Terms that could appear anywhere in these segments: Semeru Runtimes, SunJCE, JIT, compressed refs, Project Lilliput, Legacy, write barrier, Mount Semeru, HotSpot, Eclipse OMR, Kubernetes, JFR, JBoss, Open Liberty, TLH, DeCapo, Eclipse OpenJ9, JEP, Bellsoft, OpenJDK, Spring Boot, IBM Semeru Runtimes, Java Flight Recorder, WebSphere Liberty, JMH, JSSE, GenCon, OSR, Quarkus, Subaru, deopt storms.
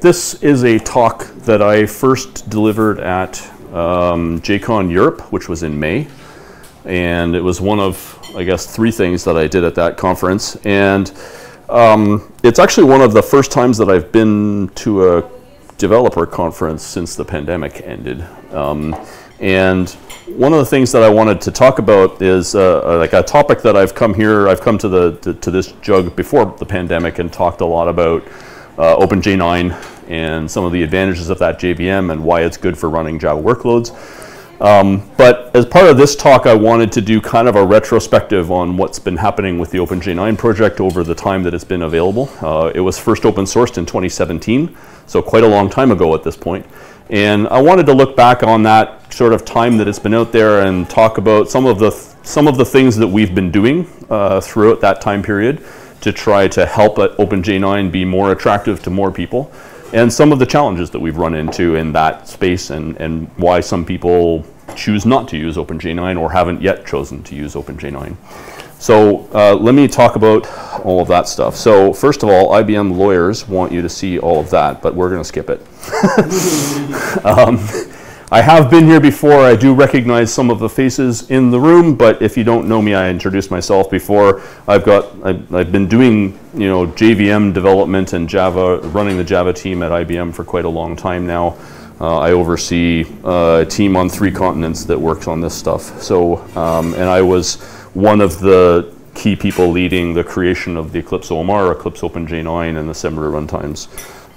This is a talk that I first delivered at JCon Europe, which was in May. And it was one of, I guess, three things that I did at that conference. And it's actually one of the first times that I've been to a developer conference since the pandemic ended. And one of the things that I wanted to talk about is like a topic that I've come to this jug before the pandemic and talked a lot about OpenJ9 and some of the advantages of that JVM and why it's good for running Java workloads. But as part of this talk, I wanted to do kind of a retrospective on what's been happening with the OpenJ9 project over the time that it's been available. It was first open sourced in 2017, so quite a long time ago at this point. And I wanted to look back on that sort of time that it's been out there and talk about some of the things that we've been doing throughout that time period to try to help OpenJ9 be more attractive to more people, and some of the challenges that we've run into in that space and why some people choose not to use OpenJ9 or haven't yet chosen to use OpenJ9. So let me talk about all of that stuff. So first of all, IBM lawyers want you to see all of that, but we're going to skip it. I have been here before. I do recognize some of the faces in the room, but if you don't know me, I introduced myself before. I've been doing, you know, JVM development and Java, running the Java team at IBM for quite a long time now. I oversee a team on 3 continents that works on this stuff. So, and I was one of the key people leading the creation of the Eclipse OMR, Eclipse OpenJ9, and the Semeru Runtimes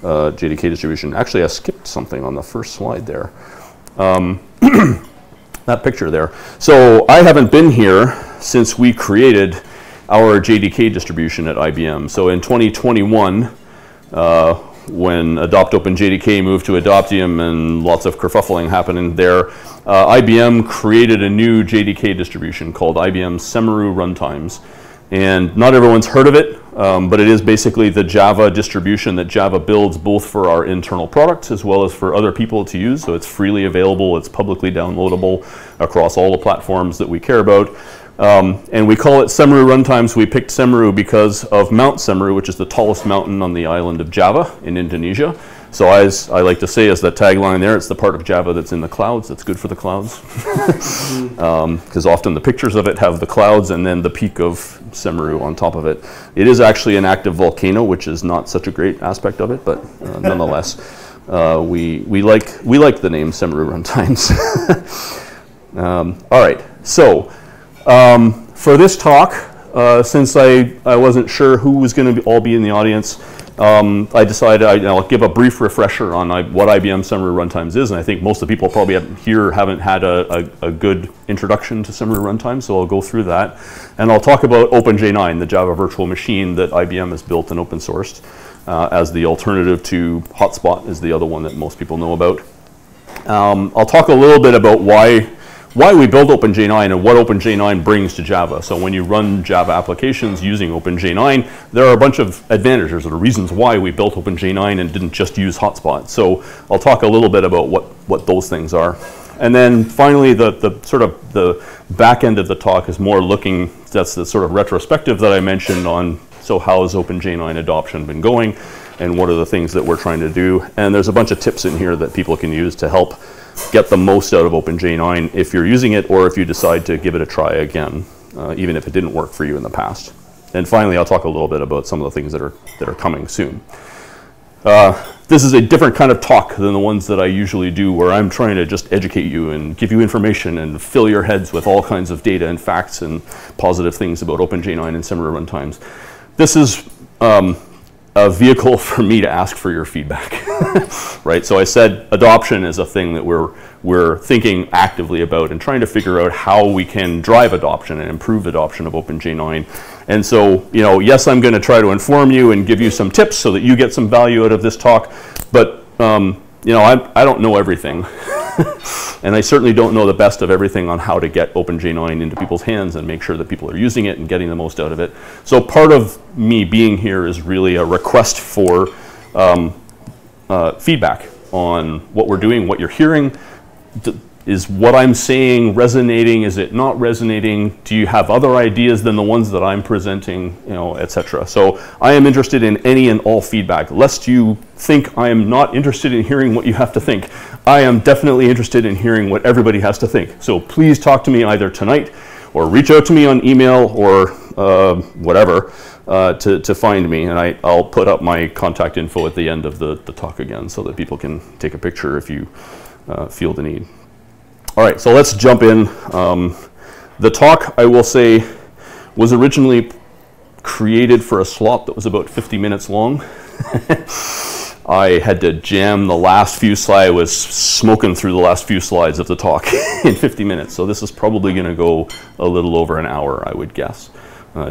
JDK distribution. Actually, I skipped something on the first slide there. That picture there. So I haven't been here since we created our JDK distribution at IBM. So in 2021, when AdoptOpenJDK moved to Adoptium and lots of kerfuffling happening there, IBM created a new JDK distribution called IBM Semeru Runtimes. And not everyone's heard of it, but it is basically the Java distribution that Java builds both for our internal products as well as for other people to use. So it's freely available, it's publicly downloadable across all the platforms that we care about. And we call it Semeru Runtimes. We picked Semeru because of Mount Semeru, which is the tallest mountain on the island of Java in Indonesia. So as I like to say, as the tagline there, it's the part of Java that's in the clouds, that's good for the clouds. Because often the pictures of it have the clouds and then the peak of Semeru on top of it. It is actually an active volcano, which is not such a great aspect of it, but nonetheless, we like the name Semeru Runtimes. All right, so for this talk, since I wasn't sure who was going to all be in the audience, I decided I'll give a brief refresher on what IBM Semeru Runtimes is, and I think most of the people probably here haven't had a good introduction to Semeru Runtimes, so I'll go through that. And I'll talk about OpenJ9, the Java virtual machine that IBM has built and open sourced, as the alternative to HotSpot is the other one that most people know about. I'll talk a little bit about why we built OpenJ9 and what OpenJ9 brings to Java. So when you run Java applications using OpenJ9, there are a bunch of advantages or reasons why we built OpenJ9 and didn't just use HotSpot. So I'll talk a little bit about what those things are. And then finally, the sort of the back end of the talk is more looking, that's the sort of retrospective that I mentioned on, so how has OpenJ9 adoption been going and what are the things that we're trying to do. And there's a bunch of tips in here that people can use to help get the most out of OpenJ9 if you're using it or if you decide to give it a try again, even if it didn't work for you in the past. And finally, I'll talk a little bit about some of the things that are coming soon. This is a different kind of talk than the ones that I usually do where I'm trying to just educate you and give you information and fill your heads with all kinds of data and facts and positive things about OpenJ9 and Semeru Runtimes. This is a vehicle for me to ask for your feedback, right? So I said adoption is a thing that we're thinking actively about and trying to figure out how we can drive adoption and improve adoption of OpenJ9. And so, you know, yes, I'm going to try to inform you and give you some tips so that you get some value out of this talk, but, you know, I don't know everything. And I certainly don't know the best of everything on how to get OpenJ9 into people's hands and make sure that people are using it and getting the most out of it. So part of me being here is really a request for feedback on what we're doing, what you're hearing, Is what I'm saying resonating? Is it not resonating? Do you have other ideas than the ones that I'm presenting, you know, etc.? So I am interested in any and all feedback, lest you think I am not interested in hearing what you have to think. I am definitely interested in hearing what everybody has to think. So please talk to me either tonight or reach out to me on email or whatever to find me. And I'll put up my contact info at the end of the talk again so that people can take a picture if you feel the need. All right, so let's jump in. The talk, I will say, was originally created for a slot that was about 50 minutes long. I had to jam the last few slides. I was smoking through the last few slides of the talk in 50 minutes. So this is probably going to go a little over an hour, I would guess,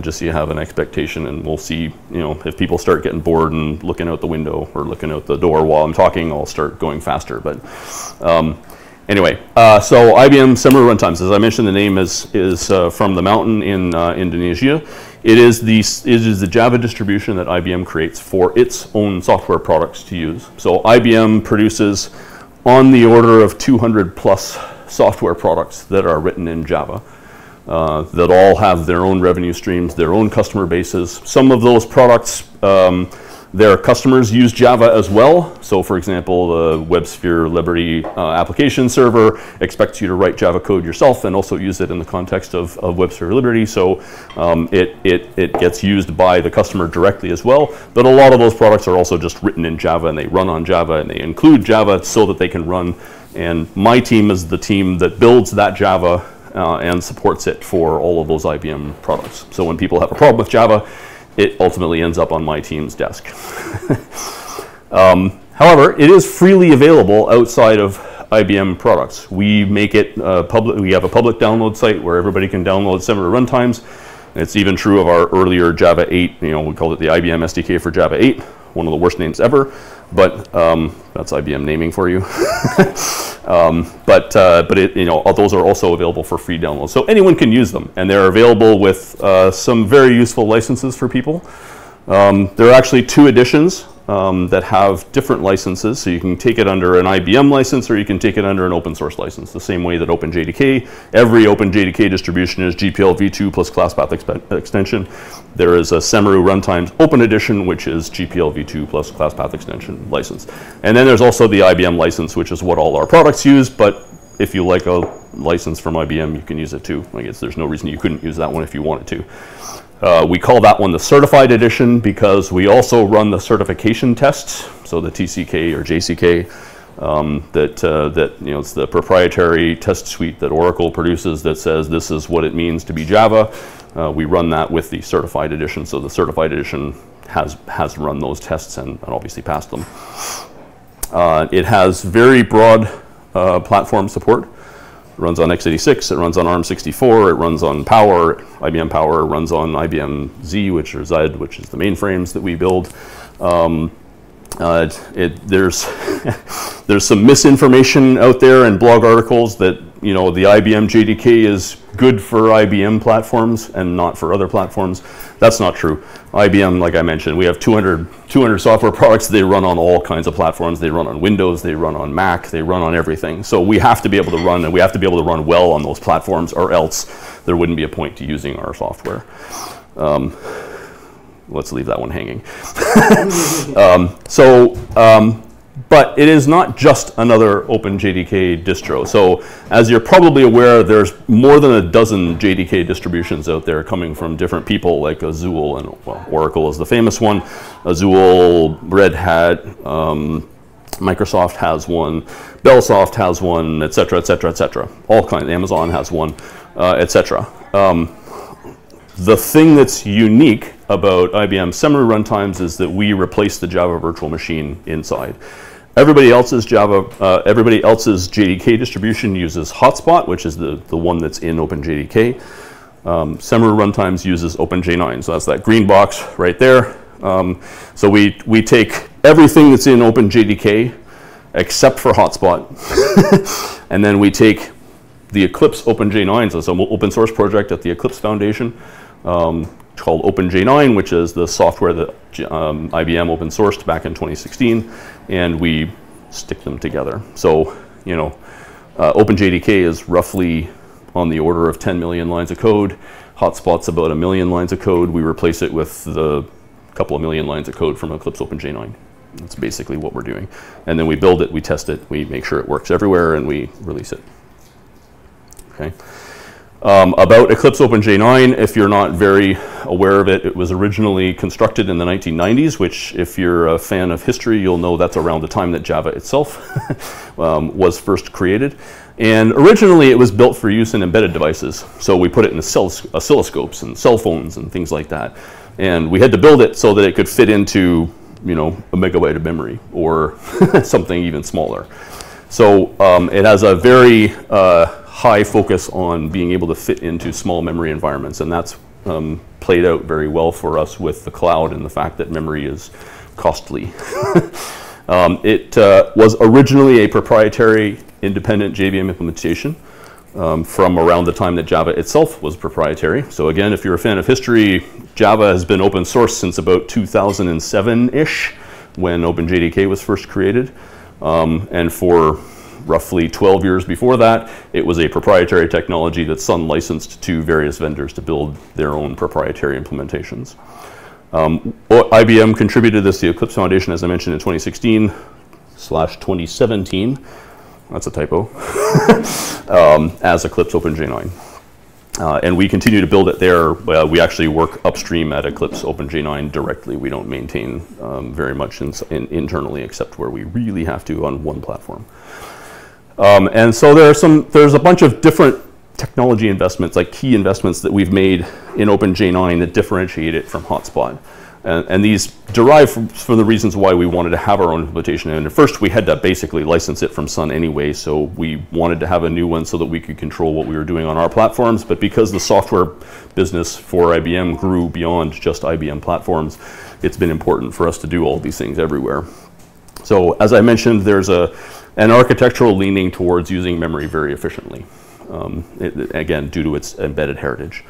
just so you have an expectation. And we'll see, you know, if people start getting bored and looking out the window or looking out the door while I'm talking, I'll start going faster. But anyway, so IBM Semeru Runtimes, as I mentioned, the name is from the mountain in Indonesia. It is the Java distribution that IBM creates for its own software products to use. So IBM produces on the order of 200 plus software products that are written in Java that all have their own revenue streams, their own customer bases. Some of those products, their customers use Java as well. So for example, the WebSphere Liberty application server expects you to write Java code yourself and also use it in the context of WebSphere Liberty. So it gets used by the customer directly as well. But a lot of those products are also just written in Java and they run on Java and they include Java so that they can run. And my team is the team that builds that Java and supports it for all of those IBM products. So when people have a problem with Java, it ultimately ends up on my team's desk. However, it is freely available outside of IBM products. We make it public. We have a public download site where everybody can download Semeru Runtimes. It's even true of our earlier Java 8. You know, we called it the IBM SDK for Java 8. One of the worst names ever, but that's IBM naming for you. You know, those are also available for free download, so anyone can use them, and they're available with some very useful licenses for people. There are actually two editions that have different licenses, so you can take it under an IBM license or you can take it under an open source license, the same way that OpenJDK, every OpenJDK distribution is GPL v2 plus class path extension. There is a Semeru Runtimes Open Edition, which is GPL v2 plus class path extension license. And then there's also the IBM license, which is what all our products use, but if you like a license from IBM, you can use it too. I guess there's no reason you couldn't use that one if you wanted to. We call that one the Certified Edition because we also run the certification tests, so the TCK or JCK, it's the proprietary test suite that Oracle produces that says this is what it means to be Java. We run that with the Certified Edition, so the Certified Edition has run those tests and obviously passed them. It has very broad platform support. It runs on x86, it runs on ARM64, it runs on Power, IBM Power, runs on IBM Z, which is the mainframes that we build. There's some misinformation out there in blog articles that, you know, the IBM JDK is good for IBM platforms and not for other platforms. That's not true. IBM, like I mentioned, we have 200 software products. They run on all kinds of platforms. They run on Windows, they run on Mac, they run on everything. So we have to be able to run, and we have to be able to run well on those platforms, or else there wouldn't be a point to using our software. Let's leave that one hanging. But it is not just another OpenJDK distro. So as you're probably aware, there's more than a dozen JDK distributions out there coming from different people, like Azul, and well, Oracle is the famous one. Azul, Red Hat, Microsoft has one, Bellsoft has one, et cetera, et cetera, et cetera. All kinds, Amazon has one, et cetera. The thing that's unique about IBM Semeru Runtimes is that we replace the Java virtual machine inside. Everybody else's Java, everybody else's JDK distribution uses HotSpot, which is the one that's in OpenJDK. Semeru Runtimes uses OpenJ9, so that's that green box right there. So we take everything that's in OpenJDK except for HotSpot, and then we take the Eclipse OpenJ9, so it's an open source project at the Eclipse Foundation called OpenJ9, which is the software that IBM open sourced back in 2016, and we stick them together. So, you know, OpenJDK is roughly on the order of 10 million lines of code. HotSpot's about 1 million lines of code. We replace it with the couple of million lines of code from Eclipse OpenJ9. That's basically what we're doing. And then we build it, we test it, we make sure it works everywhere, and we release it. Okay. About Eclipse OpenJ9, if you're not very aware of it, it was originally constructed in the 1990s, which if you're a fan of history, you'll know that's around the time that Java itself was first created. And originally it was built for use in embedded devices. So we put it in oscilloscopes and cell phones and things like that. And we had to build it so that it could fit into, you know, a megabyte of memory or something even smaller. So it has a very high focus on being able to fit into small memory environments, and that's played out very well for us with the cloud and the fact that memory is costly. It was originally a proprietary independent JVM implementation from around the time that Java itself was proprietary. So again, if you're a fan of history, Java has been open source since about 2007-ish when OpenJDK was first created, and for roughly 12 years before that, it was a proprietary technology that Sun licensed to various vendors to build their own proprietary implementations. IBM contributed this to the Eclipse Foundation, as I mentioned, in 2016/2017. That's a typo. As Eclipse OpenJ9. And we continue to build it there. We actually work upstream at Eclipse OpenJ9 directly. We don't maintain very much internally, except where we really have to on one platform. And so there's a bunch of different technology investments, like key investments that we've made in OpenJ9 that differentiate it from HotSpot. And these derive from the reasons why we wanted to have our own implementation. And at first, we had to basically license it from Sun anyway, so we wanted to have a new one so that we could control what we were doing on our platforms. But because the software business for IBM grew beyond just IBM platforms, it's been important for us to do all these things everywhere. So as I mentioned, there's an architectural leaning towards using memory very efficiently, again, due to its embedded heritage.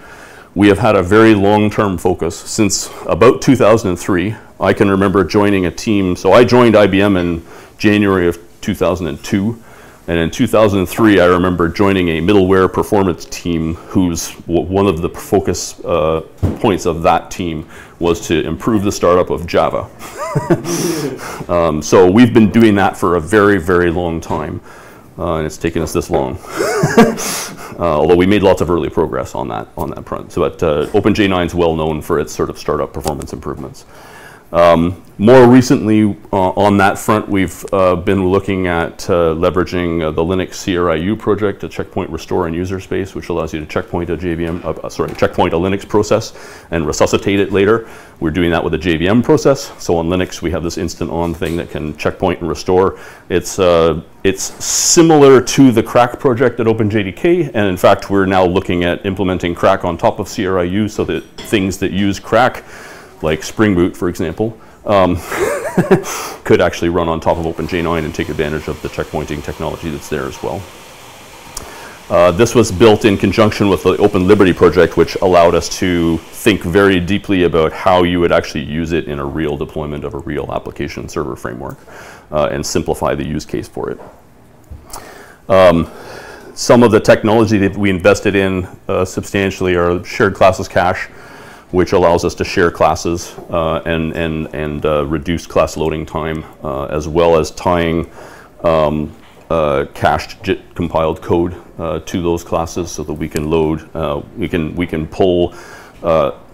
We have had a very long-term focus since about 2003. I can remember joining a team. So I joined IBM in January of 2002. And in 2003, I remember joining a middleware performance team whose one of the focus points of that team was to improve the startup of Java. So we've been doing that for a very, very long time. And it's taken us this long. Although we made lots of early progress on that front. So OpenJ9 is well known for its sort of startup performance improvements. More recently, on that front, we've been looking at leveraging the Linux CRIU project to checkpoint, restore, and user space, which allows you to checkpoint a Linux process and resuscitate it later. We're doing that with a JVM process. So on Linux, we have this instant-on thing that can checkpoint and restore. It's similar to the CRAC project at OpenJDK, and in fact, we're now looking at implementing CRAC on top of CRIU so that things that use CRAC, like Spring Boot, for example, could actually run on top of OpenJ9 and take advantage of the checkpointing technology that's there as well. This was built in conjunction with the Open Liberty project, which allowed us to think very deeply about how you would actually use it in a real deployment of a real application server framework and simplify the use case for it. Some of the technology that we invested in substantially are shared classes cache, which allows us to share classes and reduce class loading time, as well as tying cached JIT compiled code to those classes, so that we can load, we can pull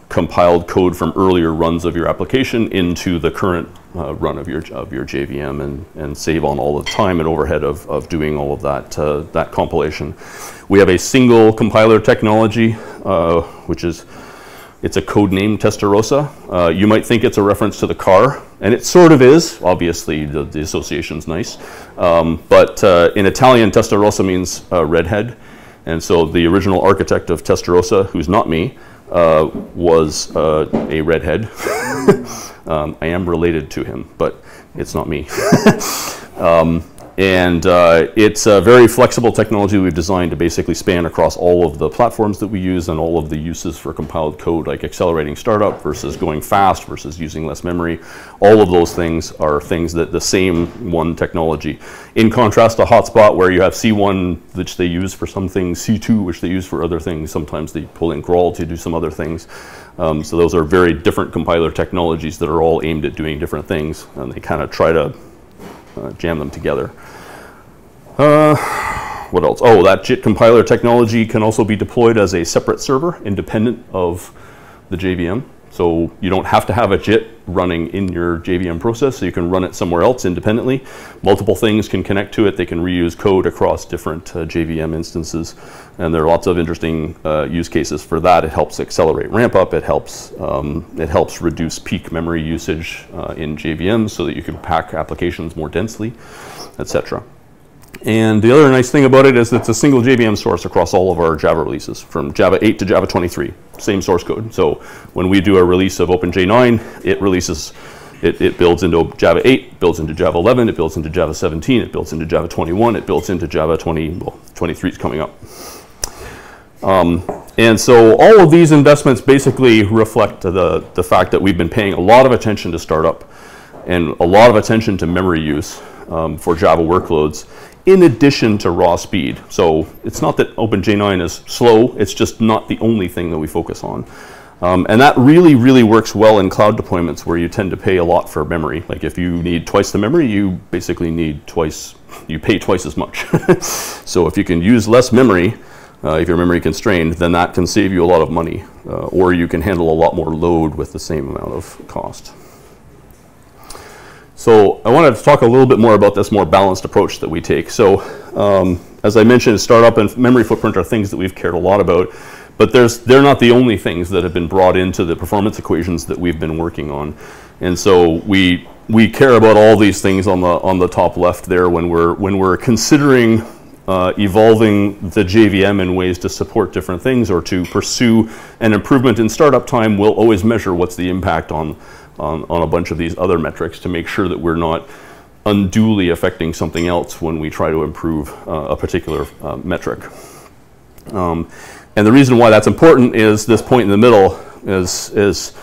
compiled code from earlier runs of your application into the current run of your JVM and save on all the time and overhead of doing all of that that compilation. We have a single compiler technology, which is. It's a code name, Testarossa. You might think it's a reference to the car, and it sort of is. Obviously, the association's nice. But in Italian, Testarossa means redhead. And so the original architect of Testarossa, who's not me, was a redhead. I am related to him, but it's not me. And it's a very flexible technology we've designed to basically span across all of the platforms that we use and all of the uses for compiled code, like accelerating startup versus going fast versus using less memory. All of those things are things that the same one technology. In contrast to HotSpot, where you have C1, which they use for some things, C2, which they use for other things. Sometimes they pull in crawl to do some other things. So those are very different compiler technologies that are all aimed at doing different things, and they kind of try to jam them together. What else? Oh, that JIT compiler technology can also be deployed as a separate server independent of the JVM. So you don't have to have a JIT running in your JVM process, so you can run it somewhere else independently. Multiple things can connect to it. They can reuse code across different JVM instances. And there are lots of interesting use cases for that. It helps accelerate ramp up. It helps reduce peak memory usage in JVM so that you can pack applications more densely, etc. And the other nice thing about it is it's a single JVM source across all of our Java releases, from Java 8 to Java 23, same source code. So when we do a release of OpenJ9, it releases, it builds into Java 8, builds into Java 11, it builds into Java 17, it builds into Java 21, it builds into Java 20, well, 23 is coming up. And so all of these investments basically reflect the fact that we've been paying a lot of attention to startup and a lot of attention to memory use for Java workloads, in addition to raw speed. So it's not that OpenJ9 is slow, it's just not the only thing that we focus on. And that really, really works well in cloud deployments where you tend to pay a lot for memory. Like if you need twice the memory, you basically need twice, you pay twice as much. So if you can use less memory, if you're memory constrained, then that can save you a lot of money, or you can handle a lot more load with the same amount of cost. So I wanted to talk a little bit more about this more balanced approach that we take. So as I mentioned, startup and memory footprint are things that we've cared a lot about, but they're not the only things that have been brought into the performance equations that we've been working on. And so we care about all these things on the top left there when we're considering evolving the JVM in ways to support different things or to pursue an improvement in startup time. We'll always measure what's the impact on a bunch of these other metrics to make sure that we're not unduly affecting something else when we try to improve a particular metric. And the reason why that's important is this point in the middle is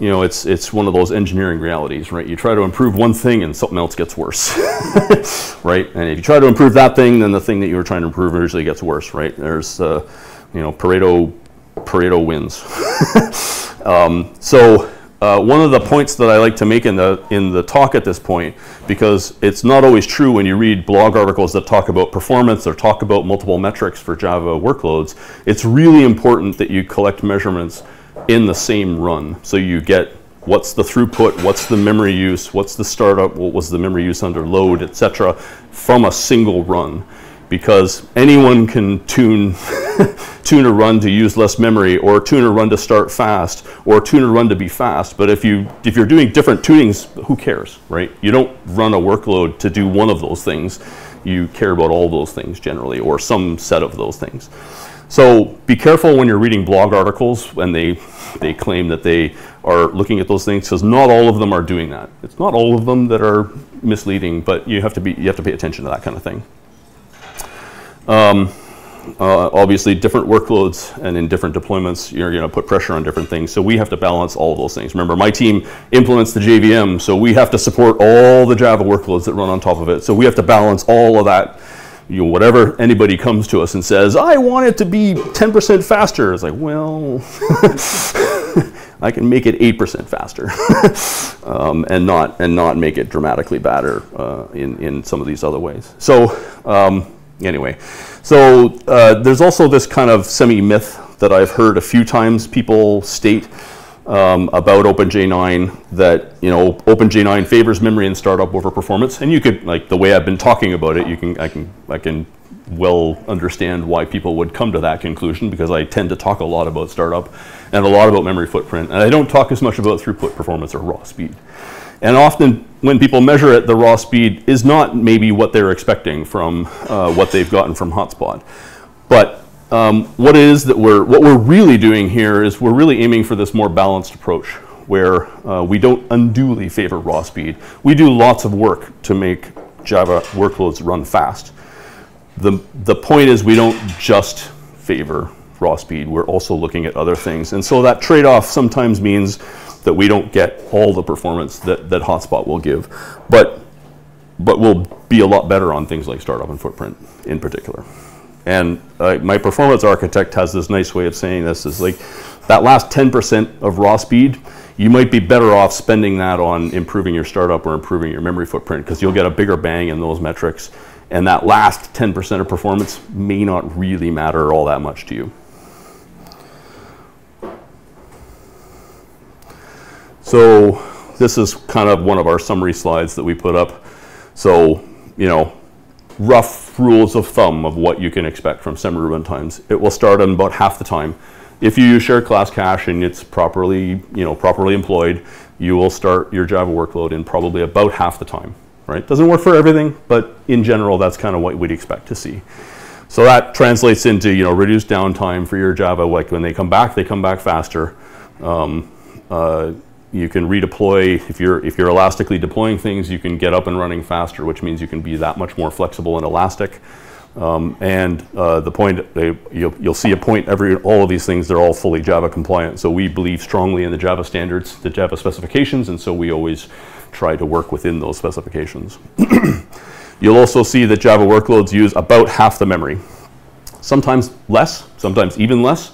you know, it's one of those engineering realities, right? You try to improve one thing and something else gets worse, right? And if you try to improve that thing, then the thing that you were trying to improve usually gets worse, right? There's, you know, Pareto wins. One of the points that I like to make in the talk at this point, because it's not always true when you read blog articles that talk about performance or talk about multiple metrics for Java workloads, it's really important that you collect measurements in the same run. So you get what's the throughput, what's the memory use, what's the startup, what was the memory use under load, etc., from a single run. Because anyone can tune a run to use less memory, or tune a run to start fast, or tune a run to be fast. But if you're doing different tunings, who cares, right? You don't run a workload to do one of those things. You care about all those things generally, or some set of those things. So be careful when you're reading blog articles when they claim that they are looking at those things, because not all of them are doing that. It's not all of them that are misleading, but you have to pay attention to that kind of thing. Obviously, different workloads and in different deployments, you're going to put pressure on different things. So we have to balance all of those things. Remember, my team implements the JVM, so we have to support all the Java workloads that run on top of it. So we have to balance all of that. You know, whatever anybody comes to us and says, I want it to be 10% faster. It's like, well, I can make it 8% faster, and not make it dramatically better in some of these other ways. So. Anyway, so there's also this kind of semi-myth that I've heard a few times people state about OpenJ9, that, you know, OpenJ9 favors memory and startup over performance. And you could, like the way I've been talking about it, I can well understand why people would come to that conclusion, because I tend to talk a lot about startup and a lot about memory footprint, and I don't talk as much about throughput performance or raw speed. And often when people measure it, the raw speed is not maybe what they're expecting from what they've gotten from HotSpot. But what we're really doing here is we're really aiming for this more balanced approach where we don't unduly favor raw speed. We do lots of work to make Java workloads run fast. The point is we don't just favor raw speed. We're also looking at other things. And so that trade-off sometimes means that we don't get all the performance that HotSpot will give. But we'll be a lot better on things like startup and footprint in particular. And my performance architect has this nice way of saying this, is like that last 10% of raw speed, you might be better off spending that on improving your startup or improving your memory footprint, because you'll get a bigger bang in those metrics. And that last 10% of performance may not really matter all that much to you. So this is kind of one of our summary slides that we put up. So, you know, rough rules of thumb of what you can expect from Semeru runtimes. It will start in about half the time. If you use shared class cache and it's properly, you know, properly employed, you will start your Java workload in probably about half the time, right? Doesn't work for everything, but in general, that's kind of what we'd expect to see. So that translates into, you know, reduced downtime for your Java. Like when they come back faster. You can redeploy. If you're elastically deploying things, you can get up and running faster, which means you can be that much more flexible and elastic. The point, you'll see a point, all of these things, they're all fully Java compliant. So we believe strongly in the Java standards, the Java specifications, and so we always try to work within those specifications. You'll also see that Java workloads use about half the memory. Sometimes less, sometimes even less.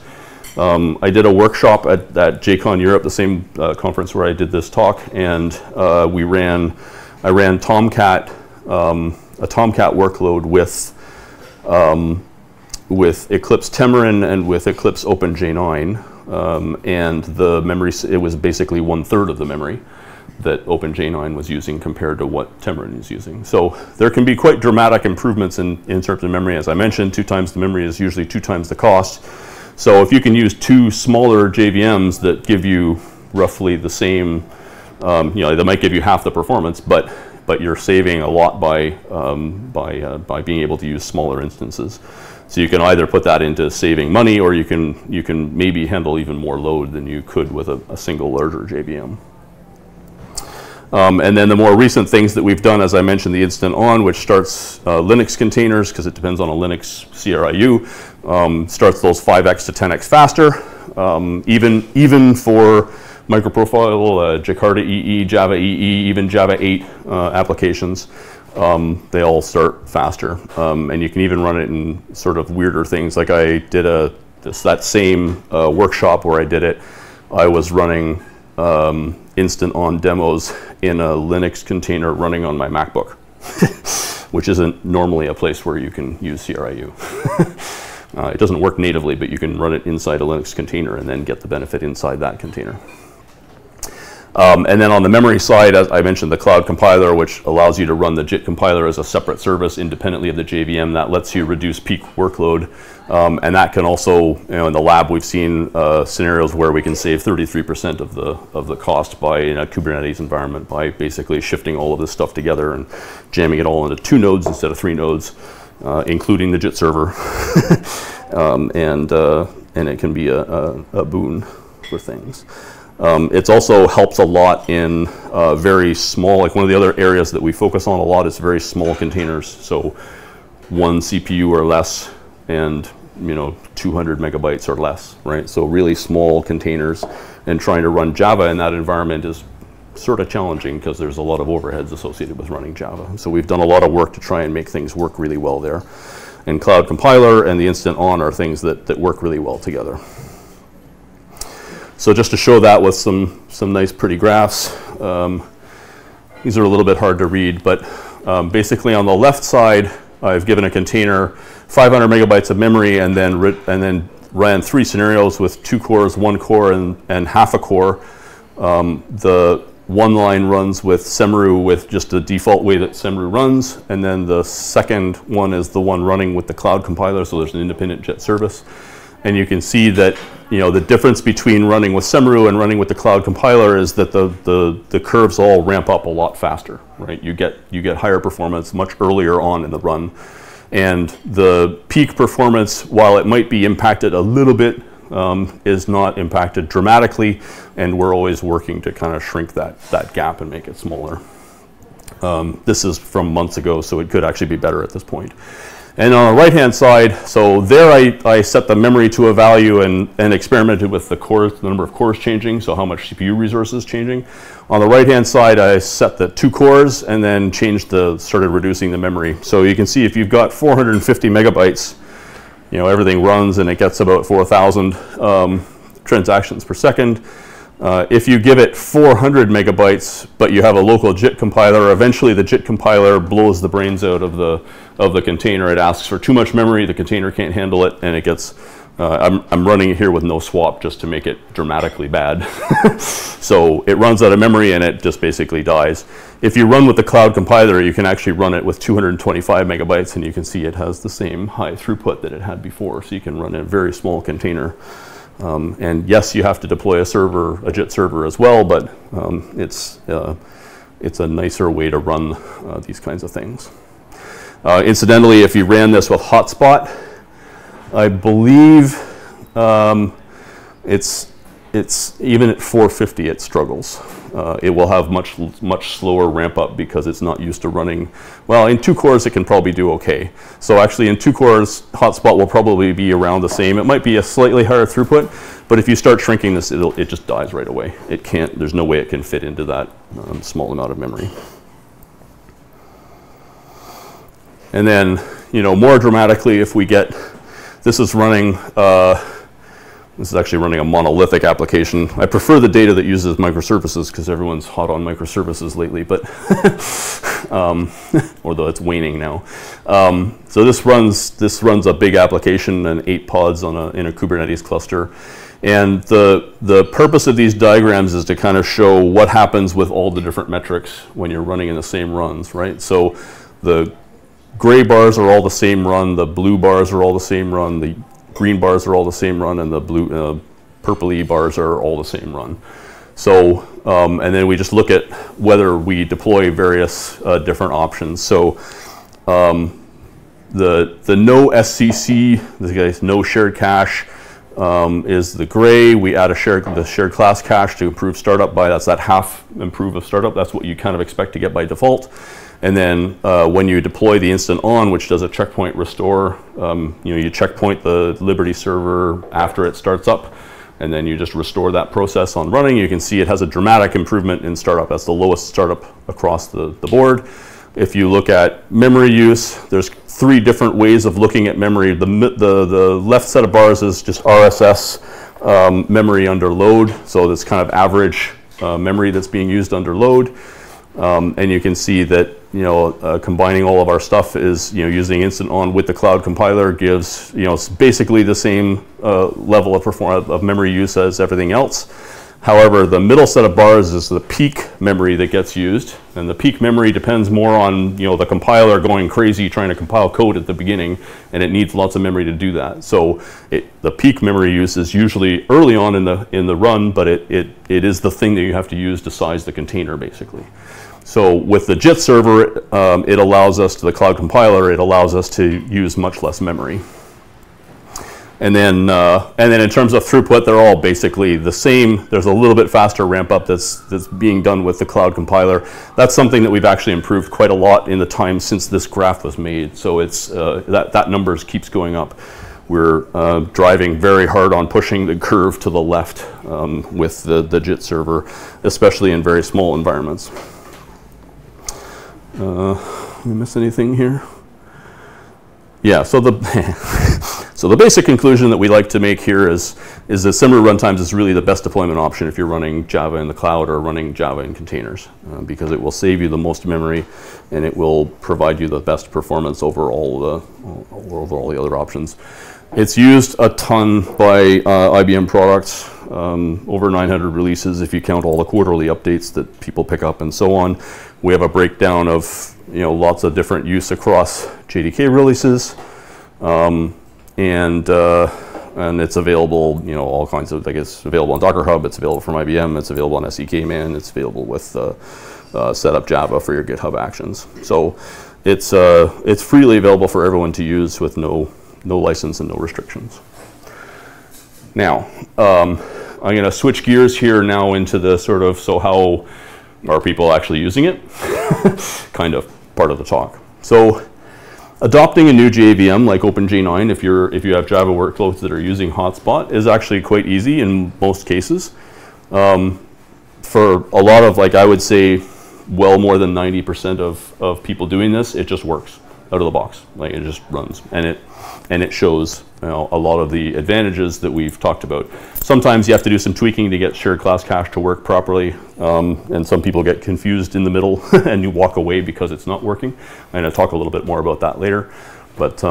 I did a workshop at JCon Europe, the same conference where I did this talk, and I ran Tomcat, a Tomcat workload with Eclipse Temurin and with Eclipse OpenJ9, and the memory, it was basically 1/3 of the memory that OpenJ9 was using compared to what Temurin is using. So there can be quite dramatic improvements in terms of memory. As I mentioned, 2 times the memory is usually 2 times the cost. So if you can use 2 smaller JVMs that give you roughly the same, you know, they might give you half the performance, but you're saving a lot by being able to use smaller instances. So you can either put that into saving money, or you can maybe handle even more load than you could with a single larger JVM. And then the more recent things that we've done, as I mentioned, the instant on, which starts Linux containers, because it depends on a Linux CRIU, starts those 5x to 10x faster, even for microprofile, Jakarta EE, Java EE, even Java 8 applications, they all start faster. And you can even run it in sort of weirder things. Like I did that same workshop where I did it, I was running instant on demos in a Linux container running on my MacBook, which isn't normally a place where you can use CRIU. It doesn't work natively, but you can run it inside a Linux container and then get the benefit inside that container. And then on the memory side, as I mentioned, the cloud compiler, which allows you to run the JIT compiler as a separate service independently of the JVM. That lets you reduce peak workload. And that can also, you know, in the lab, we've seen scenarios where we can save 33% of the cost by, in a Kubernetes environment, by basically shifting all of this stuff together and jamming it all into 2 nodes instead of 3 nodes, including the JIT server. And it can be a boon for things. It also helps a lot in very small, like one of the other areas that we focus on a lot is very small containers. So 1 CPU or less, and, you know, 200 megabytes or less, right? So really small containers, and trying to run Java in that environment is sort of challenging because there's a lot of overheads associated with running Java. So we've done a lot of work to try and make things work really well there. And Cloud Compiler and the Instant On are things that work really well together. So just to show that with some nice pretty graphs, these are a little bit hard to read, but basically on the left side, I've given a container 500 megabytes of memory, and then ran 3 scenarios with 2 cores, 1 core, and half a core. The one line runs with Semeru with just the default way that Semeru runs, and then the second one is the one running with the cloud compiler, so there's an independent JIT service. And you can see that, you know, the difference between running with Semeru and running with the cloud compiler is that the curves all ramp up a lot faster, right? You get higher performance much earlier on in the run. And the peak performance, while it might be impacted a little bit, is not impacted dramatically. And we're always working to kind of shrink that gap and make it smaller. This is from months ago, so it could actually be better at this point. And on the right-hand side, so there I set the memory to a value and experimented with the cores, the number of cores changing, so how much CPU resources changing. On the right-hand side, I set the 2 cores and then changed the, started reducing the memory. So you can see if you've got 450 megabytes, you know, everything runs and it gets about 4,000 transactions per second. If you give it 400 megabytes, but you have a local JIT compiler, eventually the JIT compiler blows the brains out of the container. It asks for too much memory, the container can't handle it, and it gets, I'm running it here with no swap just to make it dramatically bad. So it runs out of memory and it just basically dies. If you run with the cloud compiler, you can actually run it with 225 megabytes, and you can see it has the same high throughput that it had before, so you can run a very small container. And yes, you have to deploy a server, a JIT server as well, but it's a nicer way to run these kinds of things. Incidentally, if you ran this with HotSpot, I believe it's even at 450 it struggles. It will have much slower ramp up because it's not used to running. Well, in 2 cores it can probably do okay. So actually in 2 cores, HotSpot will probably be around the same. It might be a slightly higher throughput, but if you start shrinking this, it just dies right away. It can't, there's no way it can fit into that small amount of memory. And then, you know, more dramatically, if we get, this is running, this is actually running a monolithic application. I prefer the data that uses microservices because everyone's hot on microservices lately, but although it's waning now. So this runs a big application and 8 pods on in a Kubernetes cluster. And the purpose of these diagrams is to kind of show what happens with all the different metrics when you're running in the same runs, right? So the gray bars are all the same run, the blue bars are all the same run, the green bars are all the same run, and the blue, purpley bars are all the same run. So, and then we just look at whether we deploy various different options. So, the no SCC, this guy's no shared cache, is the gray. We add a shared class cache to improve startup by, that's that half improve of startup. That's what you kind of expect to get by default. And then when you deploy the instant on, which does a checkpoint restore, you know, you checkpoint the Liberty server after it starts up, and then you just restore that process on running. You can see it has a dramatic improvement in startup. That's the lowest startup across the board. If you look at memory use, there's 3 different ways of looking at memory. The left set of bars is just RSS memory under load, so this kind of average memory that's being used under load. And you can see that, you know, combining all of our stuff is, you know, using instant on with the cloud compiler gives, you know, basically the same level of memory use as everything else. However, the middle set of bars is the peak memory that gets used, and the peak memory depends more on, you know, the compiler going crazy trying to compile code at the beginning, and it needs lots of memory to do that. So the peak memory use is usually early on in the run, but it is the thing that you have to use to size the container basically. So with the JIT server, it allows us, to the cloud compiler, it allows us to use much less memory. And then in terms of throughput, they're all basically the same. There's a little bit faster ramp up that's being done with the cloud compiler. That's something that we've actually improved quite a lot in the time since this graph was made. So it's, that number keeps going up. We're driving very hard on pushing the curve to the left with the JIT server, especially in very small environments. Did I miss anything here? Yeah, so the basic conclusion that we like to make here is that Semeru Runtimes is really the best deployment option if you're running Java in the cloud or running Java in containers, because it will save you the most memory and it will provide you the best performance over all the other options. It's used a ton by IBM products, over 900 releases if you count all the quarterly updates that people pick up and so on. We have a breakdown of, you know, lots of different use across JDK releases, and it's available, you know, all kinds of, like, it's available on Docker Hub, it's available from IBM, it's available on SDKMan, it's available with setup Java for your GitHub actions. So it's freely available for everyone to use with no license and no restrictions. Now, I'm going to switch gears here now into the sort of, so how Are people actually using it? Kind of part of the talk. So adopting a new JVM like OpenJ9, if you have Java workloads that are using HotSpot, is actually quite easy in most cases. For a lot of, like, I would say, well more than 90% of people doing this, it just works out of the box. Like, it just runs, and it shows, you know, a lot of the advantages that we've talked about. Sometimes you have to do some tweaking to get shared class cache to work properly, and some people get confused in the middle and you walk away because it's not working. And I'll talk a little bit more about that later, but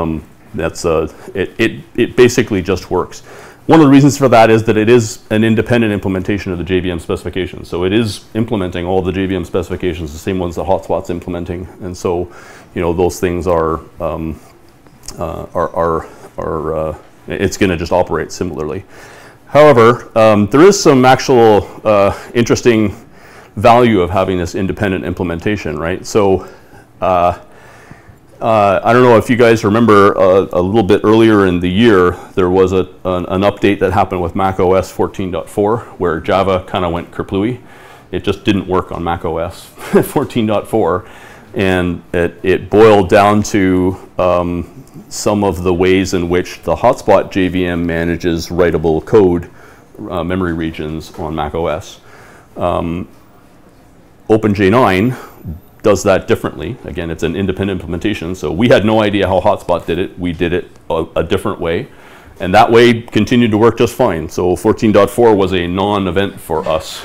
that's it basically just works. One of the reasons for that is that it is an independent implementation of the JVM specifications. So it is implementing all of the JVM specifications, the same ones that HotSpot's implementing. And so, you know, those things it's going to just operate similarly. However, there is some actual interesting value of having this independent implementation, right? So I don't know if you guys remember, a little bit earlier in the year, there was an update that happened with Mac OS 14.4 where Java kind of went kerplooey. It just didn't work on Mac OS 14.4, and it boiled down to some of the ways in which the HotSpot JVM manages writable code memory regions on Mac OS. OpenJ9 does that differently. Again, it's an independent implementation, so we had no idea how HotSpot did it. We did it a different way, and that way continued to work just fine. So 14.4 was a non-event for us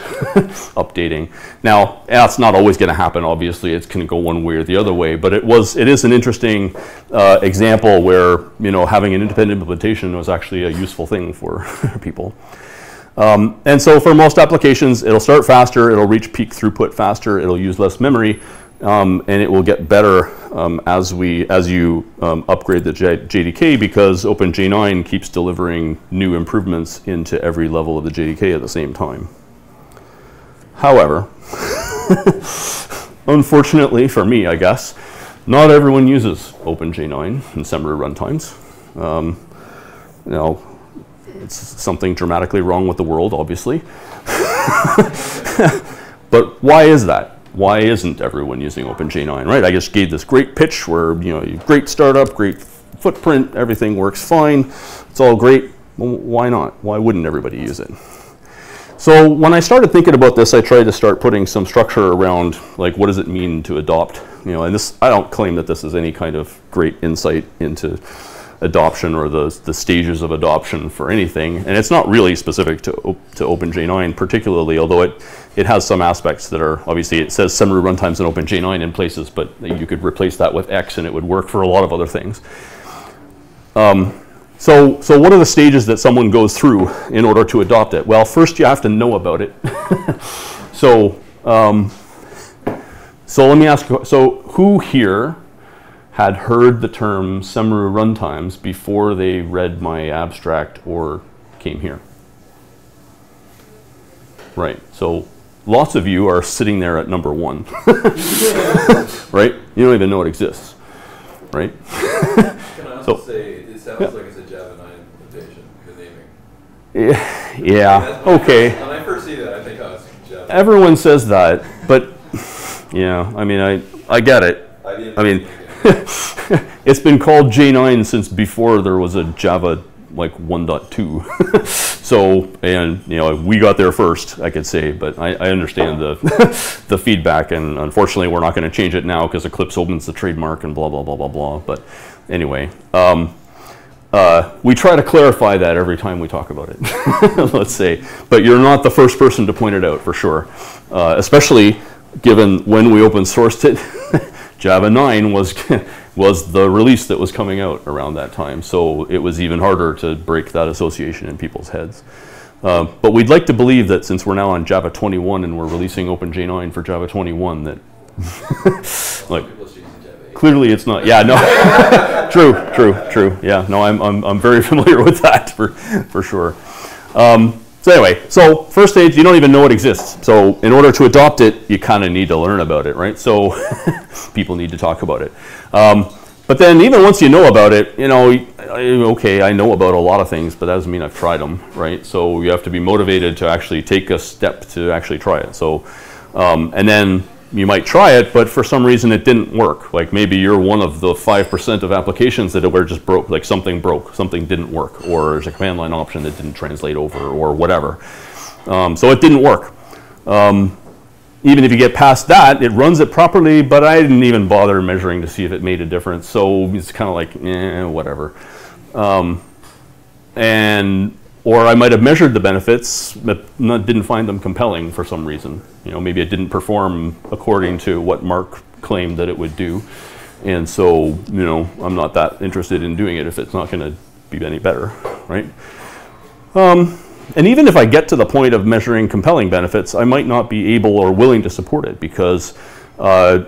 updating. Now, that's not always going to happen, obviously. It's going to go one way or the other way, but it is an interesting example where, you know, having an independent implementation was actually a useful thing for people. And so for most applications, it'll start faster, it'll reach peak throughput faster, it'll use less memory, and it will get better as you upgrade the JDK, because OpenJ9 keeps delivering new improvements into every level of the JDK at the same time. However, unfortunately for me, I guess, not everyone uses OpenJ9 and Semeru Runtimes. You know, it's something dramatically wrong with the world, obviously. But why is that? Why isn't everyone using OpenJ9, right? I just gave this great pitch where, you know, great startup, great footprint, everything works fine, it's all great. Well, why not? Why wouldn't everybody use it? So when I started thinking about this, I tried to start putting some structure around, like, what does it mean to adopt? You know, and this, I don't claim that this is any kind of great insight into adoption or the stages of adoption for anything, and it's not really specific to OpenJ9 particularly, although it has some aspects that are, obviously it says Semeru runtimes and OpenJ9 in places, but you could replace that with X and it would work for a lot of other things. So what are the stages that someone goes through in order to adopt it? Well, first you have to know about it. So let me ask, so who here had heard the term Semeru runtimes before they read my abstract or came here? Right, so lots of you are sitting there at number one, right? You don't even know it exists, right? Can I also say, it sounds like it's a Java 9 implementation, the naming. Yeah, yeah. I mean, okay. When I first see that, I think, oh, it's Java. Everyone says that, but yeah, I mean, I get it. I mean. It's been called J9 since before there was a Java, like, 1.2. So, and, you know, we got there first, I could say, but I understand the the feedback, and unfortunately we're not going to change it now because Eclipse opens the trademark and blah, blah, blah, blah, blah. But anyway, we try to clarify that every time we talk about it, let's say. But you're not the first person to point it out, for sure, especially given when we open sourced it. Java 9 was the release that was coming out around that time, so it was even harder to break that association in people's heads. But we'd like to believe that since we're now on Java 21 and we're releasing OpenJ9 for Java 21, that like, clearly it's not. Yeah, no. True. Yeah, no, I'm very familiar with that for sure. So anyway, so first stage, you don't even know it exists. So in order to adopt it, you kind of need to learn about it, right? So people need to talk about it. But then even once you know about it, you know, okay, I know about a lot of things, but that doesn't mean I've tried them, right? So you have to be motivated to actually take a step to actually try it. So And then you might try it, but for some reason it didn't work. Like maybe you're one of the 5% of applications that were just broke, like something broke, something didn't work, or there's a command line option that didn't translate over or whatever. So it didn't work. Even if you get past that, it runs it properly, but I didn't even bother measuring to see if it made a difference. So it's kind of like, eh, whatever. Or I might have measured the benefits, but didn't find them compelling for some reason. You know, maybe it didn't perform according to what Mark claimed that it would do. And so, you know, I'm not that interested in doing it if it's not going to be any better, right? And even if I get to the point of measuring compelling benefits, I might not be able or willing to support it because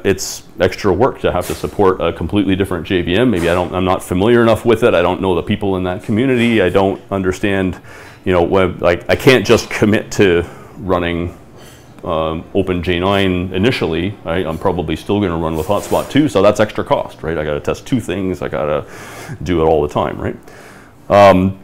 it's extra work to have to support a completely different JVM. Maybe I'm not familiar enough with it. I don't know the people in that community. I don't understand, you know, like I can't just commit to running OpenJ9 initially. Right? I'm probably still going to run with HotSpot too, so that's extra cost, right? I got to test two things. I got to do it all the time, right?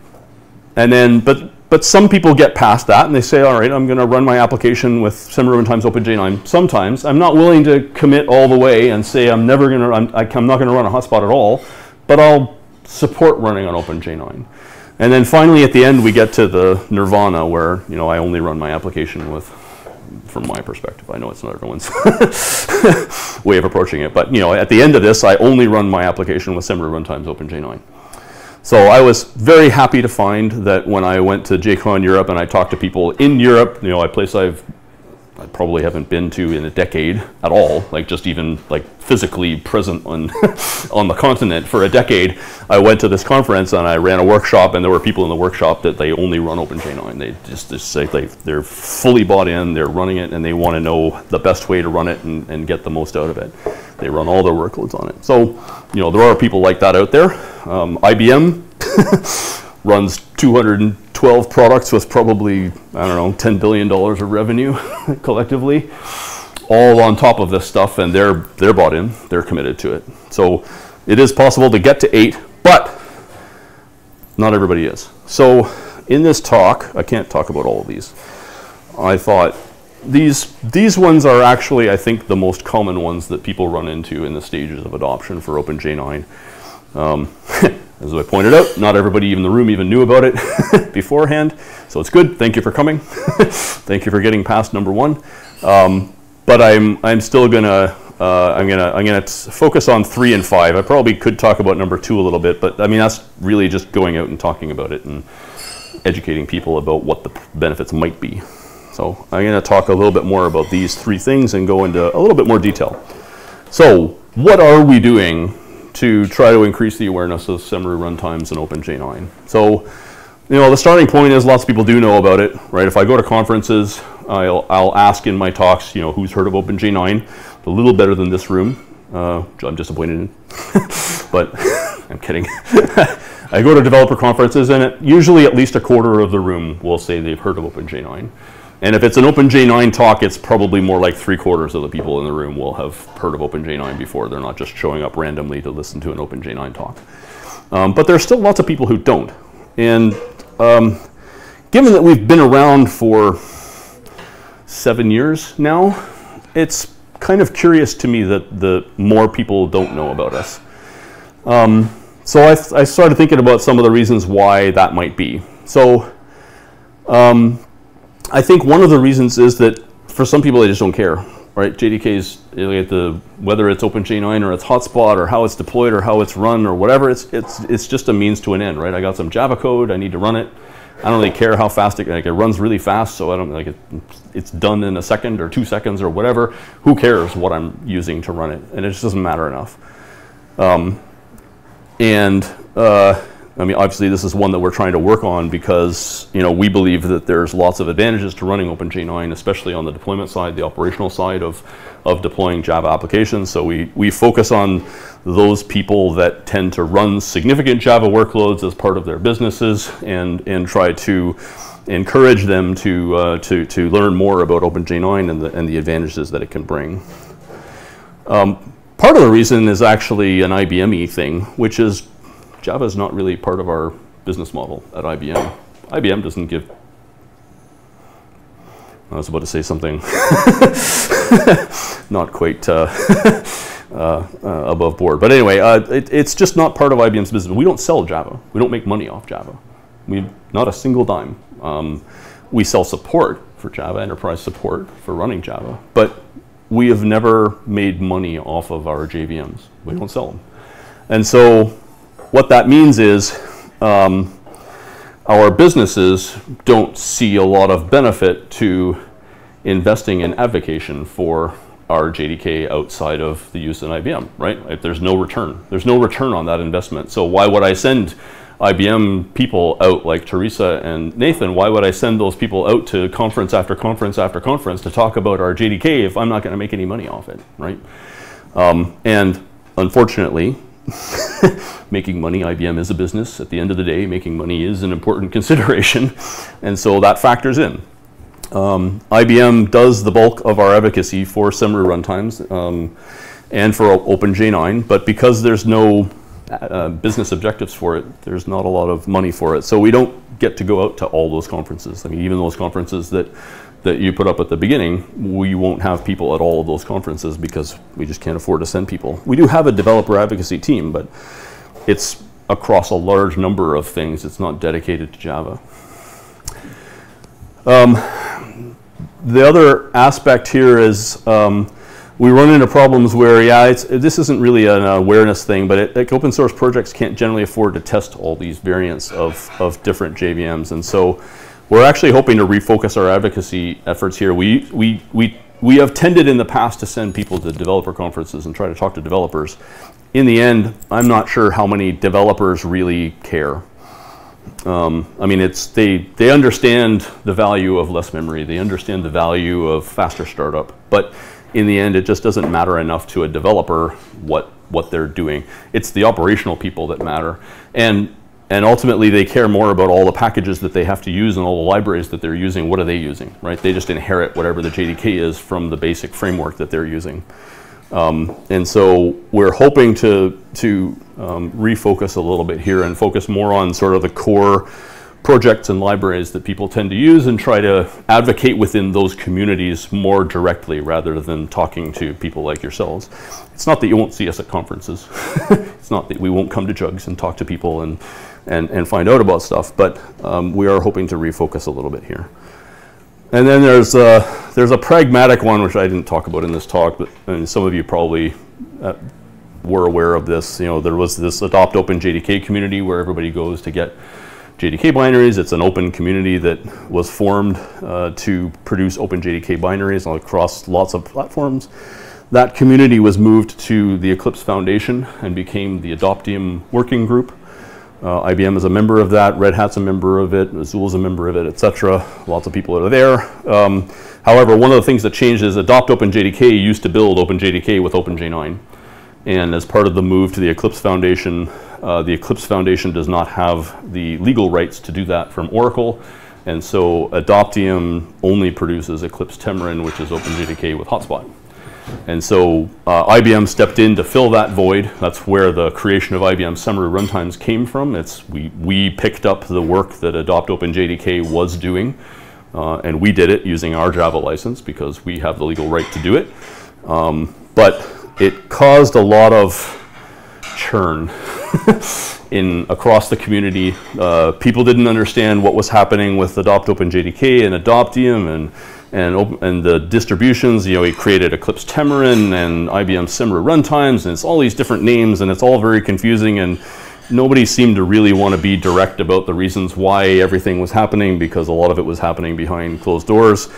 But some people get past that and they say, all right, I'm going to run my application with Semeru Runtimes OpenJ9. Sometimes I'm not willing to commit all the way and say I'm never going to run, I'm not going to run a hotspot at all, but I'll support running on OpenJ9. And then finally at the end we get to the nirvana where, you know, I only run my application with, from my perspective, I know it's not everyone's way of approaching it, but you know, at the end of this I only run my application with Semeru Runtimes OpenJ9. So I was very happy to find that when I went to JCon Europe and I talked to people in Europe, you know, a place I probably haven't been to in a decade at all, like just even like physically present on, on the continent for a decade, I went to this conference and I ran a workshop and there were people in the workshop that they only run OpenJ9. They just say they're fully bought in, they're running it, and they want to know the best way to run it and get the most out of it. They run all their workloads on it. So, you know, there are people like that out there. IBM runs 212 products with probably, I don't know, $10 billion of revenue collectively, all on top of this stuff, and they're bought in, they're committed to it. So it is possible to get to 8, but not everybody is. So in this talk, I can't talk about all of these. I thought these ones are actually, I think, the most common ones that people run into in the stages of adoption for OpenJ9. As I pointed out, not everybody in the room even knew about it beforehand, so it's good. Thank you for coming. Thank you for getting past number one. But I'm still gonna I'm gonna focus on 3 and 5. I probably could talk about number 2 a little bit, but I mean that's really just going out and talking about it and educating people about what the benefits might be. So I'm gonna talk a little bit more about these 3 things and go into a little bit more detail. So what are we doing to try to increase the awareness of Semeru runtimes and OpenJ9? So, you know, the starting point is lots of people do know about it, right? If I go to conferences, I'll ask in my talks, you know, who's heard of OpenJ9? A little better than this room, which I'm disappointed in, but I'm kidding. I go to developer conferences and usually at least a quarter of the room will say they've heard of OpenJ9. And if it's an OpenJ9 talk, it's probably more like 3/4 of the people in the room will have heard of OpenJ9 before. They're not just showing up randomly to listen to an OpenJ9 talk. But there's still lots of people who don't. And given that we've been around for 7 years now, it's kind of curious to me that the more people don't know about us. So I started thinking about some of the reasons why that might be. So I think one of the reasons is that for some people they just don't care, right? JDK's, whether it's OpenJ9 or it's hotspot or how it's deployed or how it's run or whatever, it's just a means to an end, right? I got some Java code, I need to run it. I don't really care how fast it, it runs really fast, so I don't, it's done in a second or 2 seconds or whatever. Who cares what I'm using to run it? And it just doesn't matter enough. I mean, obviously this is one that we're trying to work on because, you know, we believe that there's lots of advantages to running OpenJ9, especially on the deployment side, the operational side of deploying Java applications. So we focus on those people that tend to run significant Java workloads as part of their businesses and try to encourage them to learn more about OpenJ9 and the advantages that it can bring. Part of the reason is actually an IBM-y thing, which is Java is not really part of our business model at IBM. IBM doesn't give I was about to say something not quite above board. But anyway, it's just not part of IBM's business. We don't sell Java. We don't make money off Java. We've not a single dime. We sell support for Java, enterprise support for running Java. But we have never made money off of our JVMs. We don't sell them. And so what that means is our businesses don't see a lot of benefit to investing in advocation for our JDK outside of the use in IBM, right? If there's no return. There's no return on that investment. So why would I send IBM people out like Teresa and Nathan? Why would I send those people out to conference after conference after conference to talk about our JDK if I'm not going to make any money off it, right? And unfortunately, making money, IBM is a business. At the end of the day, making money is an important consideration. And so that factors in. IBM does the bulk of our advocacy for Semeru Runtimes and for OpenJ9, but because there's no business objectives for it, there's not a lot of money for it. So we don't get to go out to all those conferences. I mean, even those conferences that you put up at the beginning, we won't have people at all of those conferences because we just can't afford to send people. We do have a developer advocacy team, but it's across a large number of things. It's not dedicated to Java. The other aspect here is we run into problems where, yeah, this isn't really an awareness thing, but like open source projects can't generally afford to test all these variants of different JVMs. And so we're actually hoping to refocus our advocacy efforts here. We have tended in the past to send people to developer conferences and try to talk to developers. In the end, I'm not sure how many developers really care. I mean, they understand the value of less memory. They understand the value of faster startup. But in the end, it just doesn't matter enough to a developer what they're doing. It's the operational people that matter. And ultimately, they care more about all the packages that they have to use and all the libraries that they're using. What are they using, right? They just inherit whatever the JDK is from the basic framework that they're using. And so we're hoping to refocus a little bit here and focus more on sort of the core projects and libraries that people tend to use and try to advocate within those communities more directly rather than talking to people like yourselves. It's not that you won't see us at conferences. It's not that we won't come to JUGS and talk to people and find out about stuff, but we are hoping to refocus a little bit here. And then there's a pragmatic one, which I didn't talk about in this talk, but some of you probably were aware of this. You know, there was this Adopt OpenJDK community where everybody goes to get JDK binaries. It's an open community that was formed to produce OpenJDK binaries across lots of platforms. That community was moved to the Eclipse Foundation and became the Adoptium working group. IBM is a member of that, Red Hat's a member of it, Azul's a member of it, etc. Lots of people are there. However, one of the things that changed is Adopt OpenJDK used to build OpenJDK with OpenJ9. And as part of the move to the Eclipse Foundation does not have the legal rights to do that from Oracle. And so Adoptium only produces Eclipse Temurin, which is OpenJDK with HotSpot. And so IBM stepped in to fill that void. That's where the creation of IBM Semeru Runtimes came from. We picked up the work that Adopt OpenJDK was doing, and we did it using our Java license because we have the legal right to do it. But it caused a lot of churn across the community. People didn't understand what was happening with Adopt OpenJDK and Adoptium and the distributions. You know, he created Eclipse Temurin and IBM Semeru Runtimes, and it's all these different names, and it's all very confusing, and nobody seemed to really want to be direct about the reasons why everything was happening, because a lot of it was happening behind closed doors.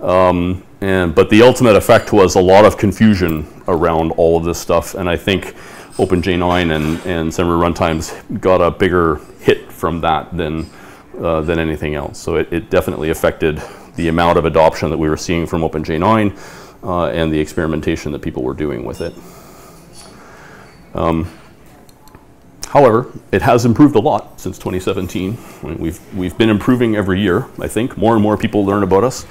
But the ultimate effect was a lot of confusion around all of this stuff, and I think OpenJ9 and Semeru Runtimes got a bigger hit from that than anything else. So it definitely affected the amount of adoption that we were seeing from OpenJ9 and the experimentation that people were doing with it. However, it has improved a lot since 2017. I mean, we've been improving every year, I think. More and more people learn about us.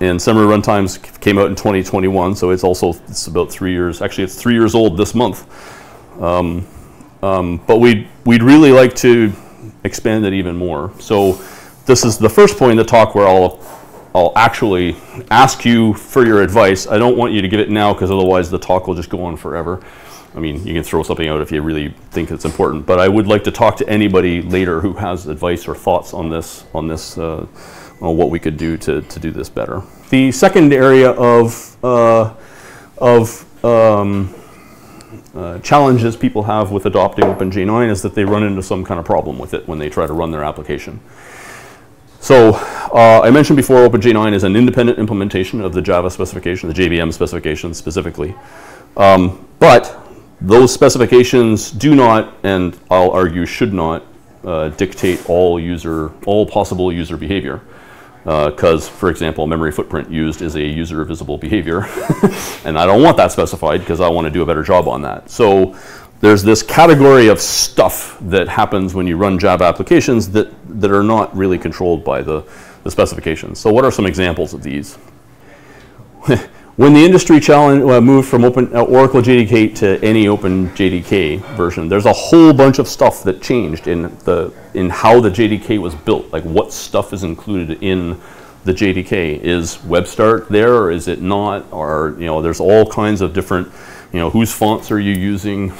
And Semeru Runtimes came out in 2021, so it's about 3 years. Actually, it's 3 years old this month. But we'd really like to expand it even more. So this is the first point in the talk where I'll I'll actually ask you for your advice. I don't want you to give it now because otherwise the talk will just go on forever. I mean, you can throw something out if you really think it's important, but I would like to talk to anybody later who has advice or thoughts on this, on what we could do to do this better. The second area of challenges people have with adopting OpenJ9 is that they run into some kind of problem with it when they try to run their application. So I mentioned before, OpenJ9 is an independent implementation of the Java specification, the JVM specification specifically, but those specifications do not, and I'll argue should not, dictate all possible user behavior. Because, for example, memory footprint used is a user visible behavior, and I don't want that specified because I want to do a better job on that. So there's this category of stuff that happens when you run Java applications that are not really controlled by the specifications. So what are some examples of these? When the industry challenge moved from Oracle JDK to any OpenJDK version, there's a whole bunch of stuff that changed in how the JDK was built. Like what stuff is included in the JDK? Is WebStart there or is it not? Or there's all kinds of different, whose fonts are you using?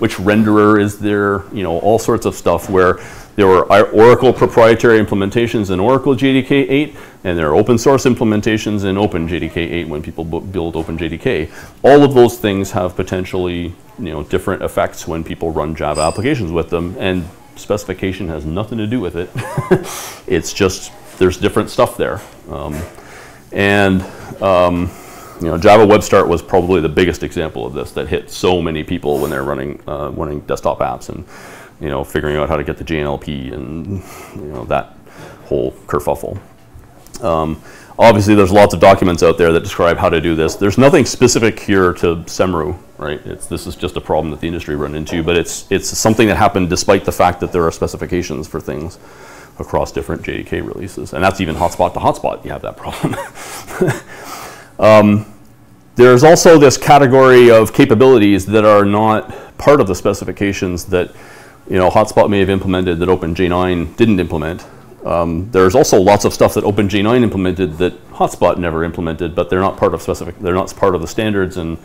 Which renderer is there? All sorts of stuff where there were Oracle proprietary implementations in Oracle JDK 8, and there are open source implementations in OpenJDK 8 when people build OpenJDK. All of those things have potentially different effects when people run Java applications with them, and specification has nothing to do with it. It's just there's different stuff there. Java WebStart was probably the biggest example of this that hit so many people when they're running desktop apps and figuring out how to get the JNLP and that whole kerfuffle. Obviously, there's lots of documents out there that describe how to do this. There's nothing specific here to Semeru, right? This is just a problem that the industry run into, but it's something that happened despite the fact that there are specifications for things across different JDK releases, and that's even hotspot to hotspot. You have that problem. There's also this category of capabilities that are not part of the specifications that HotSpot may have implemented that OpenJ9 didn't implement. There's also lots of stuff that OpenJ9 implemented that HotSpot never implemented, but they're not part of they're not part of the standards. And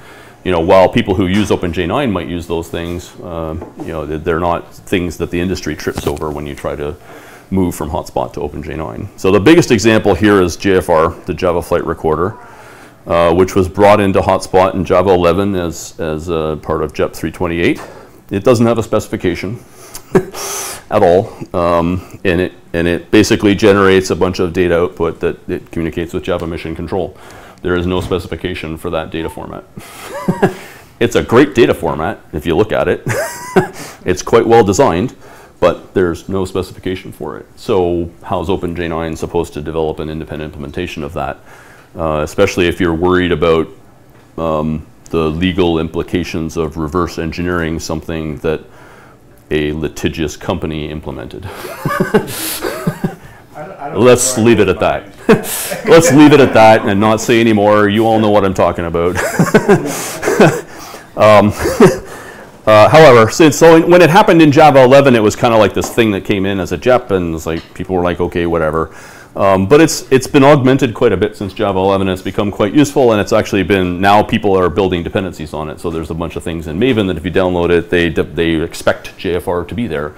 while people who use OpenJ9 might use those things, they're not things that the industry trips over when you try to move from HotSpot to OpenJ9. So the biggest example here is JFR, the Java Flight Recorder, which was brought into HotSpot in Java 11 as part of JEP 328. It doesn't have a specification at all, and it basically generates a bunch of data output that it communicates with Java Mission Control. There is no specification for that data format. It's a great data format if you look at it. It's quite well designed, but there's no specification for it. So how's OpenJ9 supposed to develop an independent implementation of that, especially if you're worried about the legal implications of reverse engineering something that a litigious company implemented. Let's leave it at that. Let's leave it at that and not say any more. You all know what I'm talking about. However, so when it happened in Java 11, it was kind of like this thing that came in as a JEP, and it's like people were like, okay, whatever. But it's been augmented quite a bit since Java 11. It's become quite useful, and it's actually been, now people are building dependencies on it. So there's a bunch of things in Maven that if you download it, they expect JFR to be there.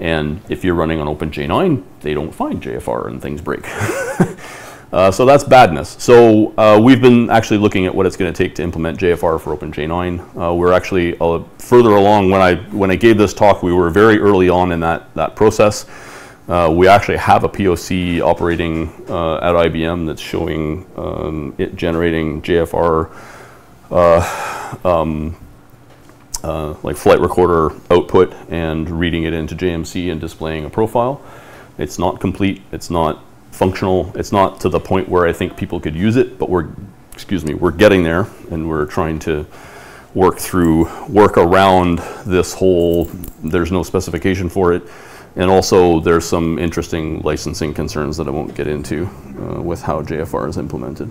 And if you're running on OpenJ9, they don't find JFR and things break. So that's badness. So we've been actually looking at what it's going to take to implement JFR for OpenJ9. We're actually further along. When I gave this talk, we were very early on in that process. We actually have a POC operating at IBM that's showing it generating JFR like flight recorder output and reading it into JMC and displaying a profile. It's not complete. It's not functional. It's not to the point where I think people could use it, but we're getting there, and we're trying to work around this whole, there's no specification for it. And also, there's some interesting licensing concerns that I won't get into with how JFR is implemented.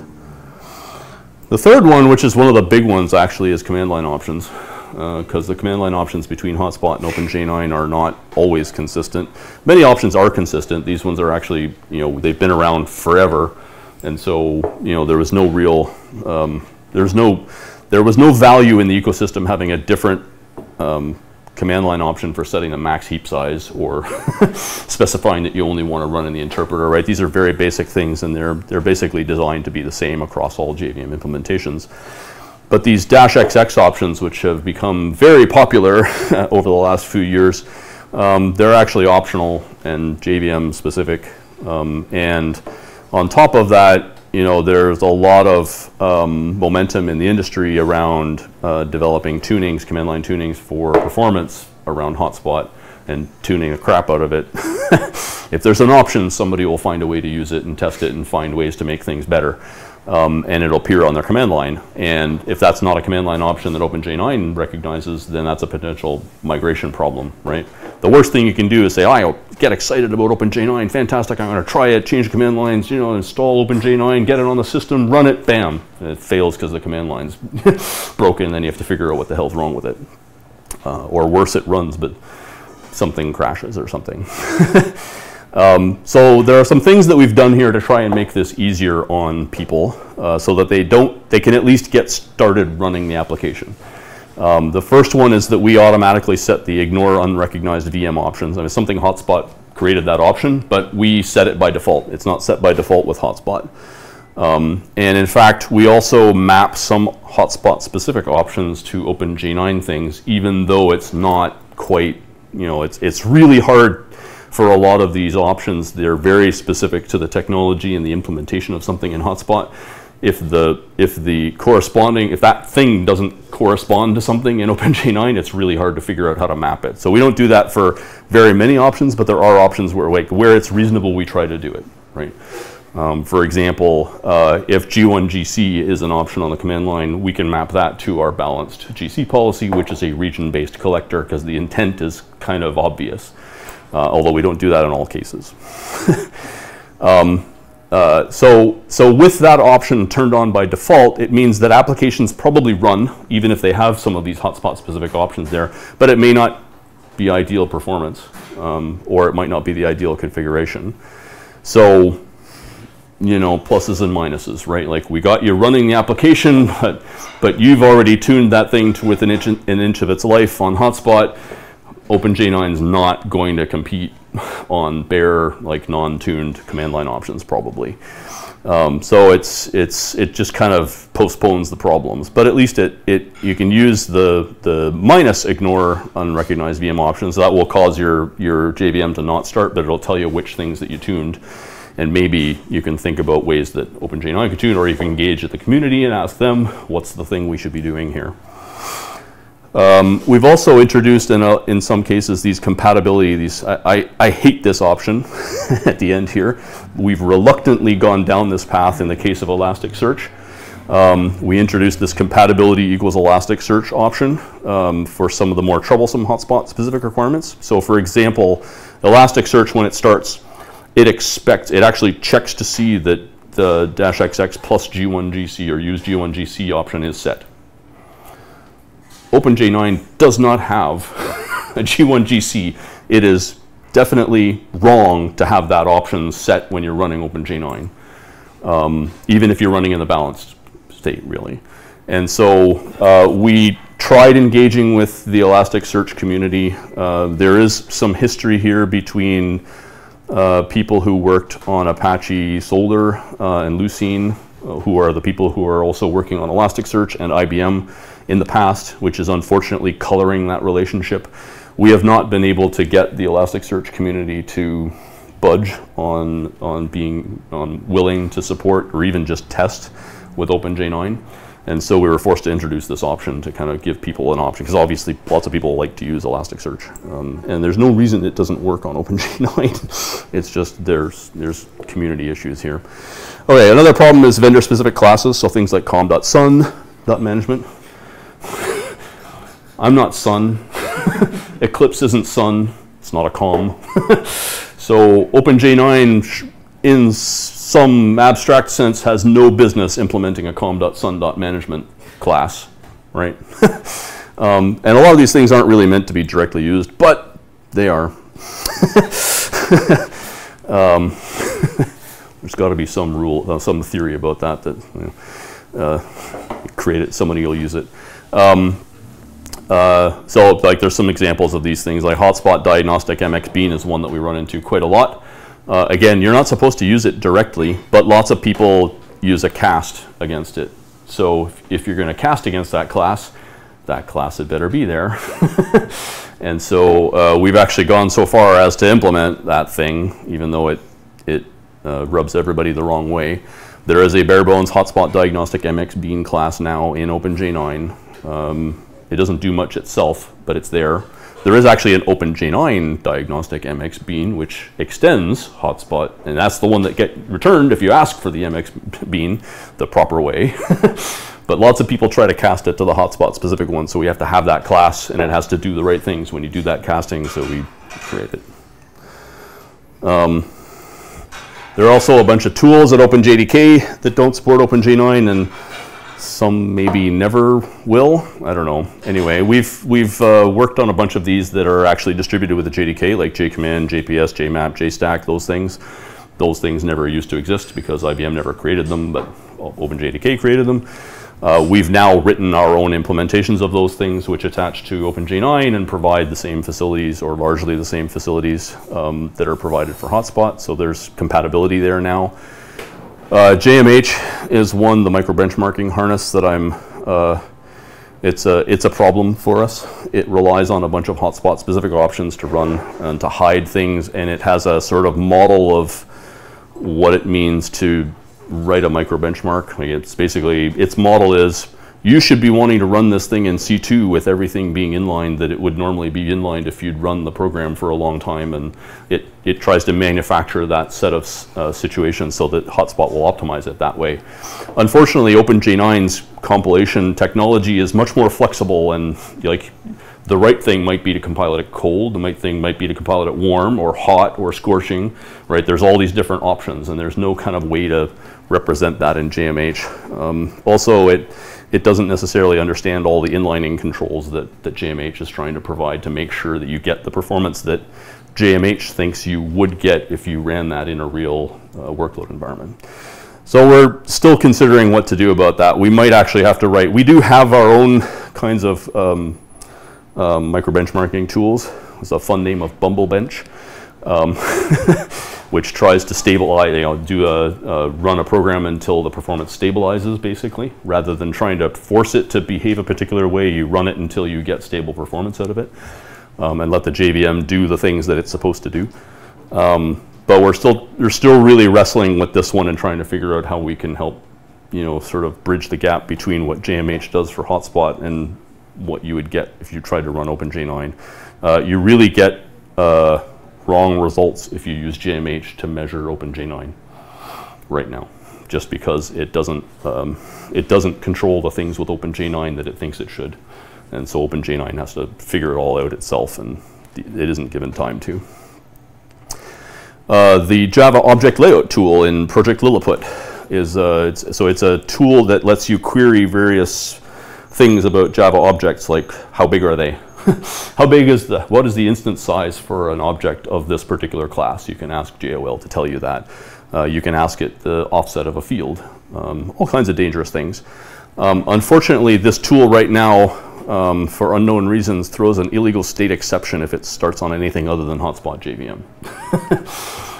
The third one, which is one of the big ones actually, is command line options. because the command line options between HotSpot and OpenJ9 are not always consistent. Many options are consistent. These ones are actually, you know, they've been around forever, and so, you know, there was no real, there was no value in the ecosystem having a different command line option for setting a max heap size or specifying that you only want to run in the interpreter, right? These are very basic things, and they're basically designed to be the same across all JVM implementations. But these -XX options, which have become very popular over the last few years, they're actually optional and JVM specific. And on top of that, you know, there's a lot of momentum in the industry around developing tunings, command line tunings for performance around HotSpot and tuning the crap out of it. If there's an option, somebody will find a way to use it and test it and find ways to make things better. And it'll appear on their command line. And if that's not a command line option that OpenJ9 recognizes, then that's a potential migration problem, right? The worst thing you can do is say, oh, I get excited about OpenJ9, fantastic, I'm gonna try it, change command lines, you know, install OpenJ9, get it on the system, run it, bam. And it fails because the command line's broken, and then you have to figure out what the hell's wrong with it. Or worse, it runs, but something crashes or something. So there are some things that we've done here to try and make this easier on people so that they can at least get started running the application. The first one is that we automatically set the ignore unrecognized VM options. I mean, something HotSpot created that option, but we set it by default. It's not set by default with HotSpot. And in fact, we also map some HotSpot specific options to OpenJ9 things, even though it's not quite, you know, it's really hard. For a lot of these options, they're very specific to the technology and the implementation of something in HotSpot. If that thing doesn't correspond to something in OpenJ9, it's really hard to figure out how to map it. So we don't do that for very many options, but there are options where, like, where it's reasonable, we try to do it, right? For example, if G1GC is an option on the command line, we can map that to our balanced GC policy, which is a region-based collector, because the intent is kind of obvious. Although we don't do that in all cases. So with that option turned on by default, it means that applications probably run, even if they have some of these hotspot specific options there, but it may not be ideal performance, or it might not be the ideal configuration. So, you know, pluses and minuses, right? Like, we got you running the application, but you've already tuned that thing to within an inch of its life on HotSpot. OpenJ9 is not going to compete on bare, like, non-tuned command line options probably. So it just kind of postpones the problems. But at least you can use the minus ignore unrecognized VM options. That will cause your JVM to not start, but it'll tell you which things that you tuned. And maybe you can think about ways that OpenJ9 could tune, or you can engage with the community and ask them, what's the thing we should be doing here? We've also introduced, in some cases, these compatibility. I hate this option at the end here. We've reluctantly gone down this path in the case of Elasticsearch. We introduced this compatibility equals Elasticsearch option for some of the more troublesome hotspot specific requirements. So, for example, Elasticsearch, when it starts, it actually checks to see that the -XX plus G1GC or use G1GC option is set. OpenJ9 does not have a G1GC. It is definitely wrong to have that option set when you're running OpenJ9, even if you're running in the balanced state, really. And so we tried engaging with the Elasticsearch community. There is some history here between people who worked on Apache Solder and Lucene, who are the people who are also working on Elasticsearch, and IBM in the past, which is unfortunately coloring that relationship. We have not been able to get the Elasticsearch community to budge on being willing to support or even just test with OpenJ9. And so we were forced to introduce this option to kind of give people an option, because obviously lots of people like to use Elasticsearch. And there's no reason it doesn't work on OpenJ9. It's just there's community issues here. Okay, another problem is vendor-specific classes, so things like com.sun.management. I'm not Sun. Eclipse isn't Sun. It's not a com. So OpenJ9, in some abstract sense, has no business implementing a com.sun.management class, right? And a lot of these things aren't really meant to be directly used, but they are. There's got to be some rule, some theory about that, that you know, create it, somebody will use it. So like there's some examples of these things, like hotspot diagnostic MXBean is one that we run into quite a lot. Again, you're not supposed to use it directly, but lots of people use a cast against it. So if you're going to cast against that class had better be there. And so we've actually gone so far as to implement that thing, even though it rubs everybody the wrong way. There is a bare bones hotspot diagnostic MXBean class now in OpenJ9. It doesn't do much itself, but it's there. There is actually an OpenJ9 diagnostic MXBean which extends hotspot, and that's the one that gets returned if you ask for the MXBean the proper way. But lots of people try to cast it to the hotspot specific one, so we have to have that class, and it has to do the right things when you do that casting, so we create it. There are also a bunch of tools at OpenJDK that don't support OpenJ9, and some maybe never will. I don't know. Anyway, we've worked on a bunch of these that are actually distributed with the JDK, like JCommand, JPS, JMap, JStack, those things. Those things never used to exist because IBM never created them, but OpenJDK created them. We've now written our own implementations of those things which attach to OpenJ9 and provide the same facilities, or largely the same facilities that are provided for hotspot. So there's compatibility there now. JMH is one, the micro-benchmarking harness that I'm, it's a problem for us. It relies on a bunch of hotspot specific options to run and to hide things, and it has a sort of model of what it means to write a micro-benchmark. Like it's basically, its model is you should be wanting to run this thing in C2 with everything being inlined that it would normally be inlined if you'd run the program for a long time, and it tries to manufacture that set of situations so that hotspot will optimize it that way. Unfortunately, OpenJ9's compilation technology is much more flexible, and like the right thing might be to compile it at cold, the right thing might be to compile it at warm or hot or scorching, right? There's all these different options, and there's no kind of way to represent that in JMH. Also, it doesn't necessarily understand all the inlining controls that JMH is trying to provide to make sure that you get the performance that JMH thinks you would get if you ran that in a real workload environment. So we're still considering what to do about that. We might actually have to write, we do have our own kinds of micro-benchmarking tools. It's a fun name of BumbleBench, which tries to stabilize, you know, run a program until the performance stabilizes, basically. Rather than trying to force it to behave a particular way, you run it until you get stable performance out of it, and let the JVM do the things that it's supposed to do. But we're still really wrestling with this one and trying to figure out how we can help, you know, sort of bridge the gap between what JMH does for hotspot and what you would get if you tried to run OpenJ9. You really get wrong results if you use JMH to measure OpenJ9 right now, just because it doesn't control the things with OpenJ9 that it thinks it should, and so OpenJ9 has to figure it all out itself, and it isn't given time to. The Java object layout tool in Project Lilliput is it's a tool that lets you query various things about Java objects, like how big are they? How big is what is the instance size for an object of this particular class? You can ask JOL to tell you that. You can ask it the offset of a field. All kinds of dangerous things. Unfortunately, this tool right now, for unknown reasons, throws an illegal state exception if it starts on anything other than hotspot JVM.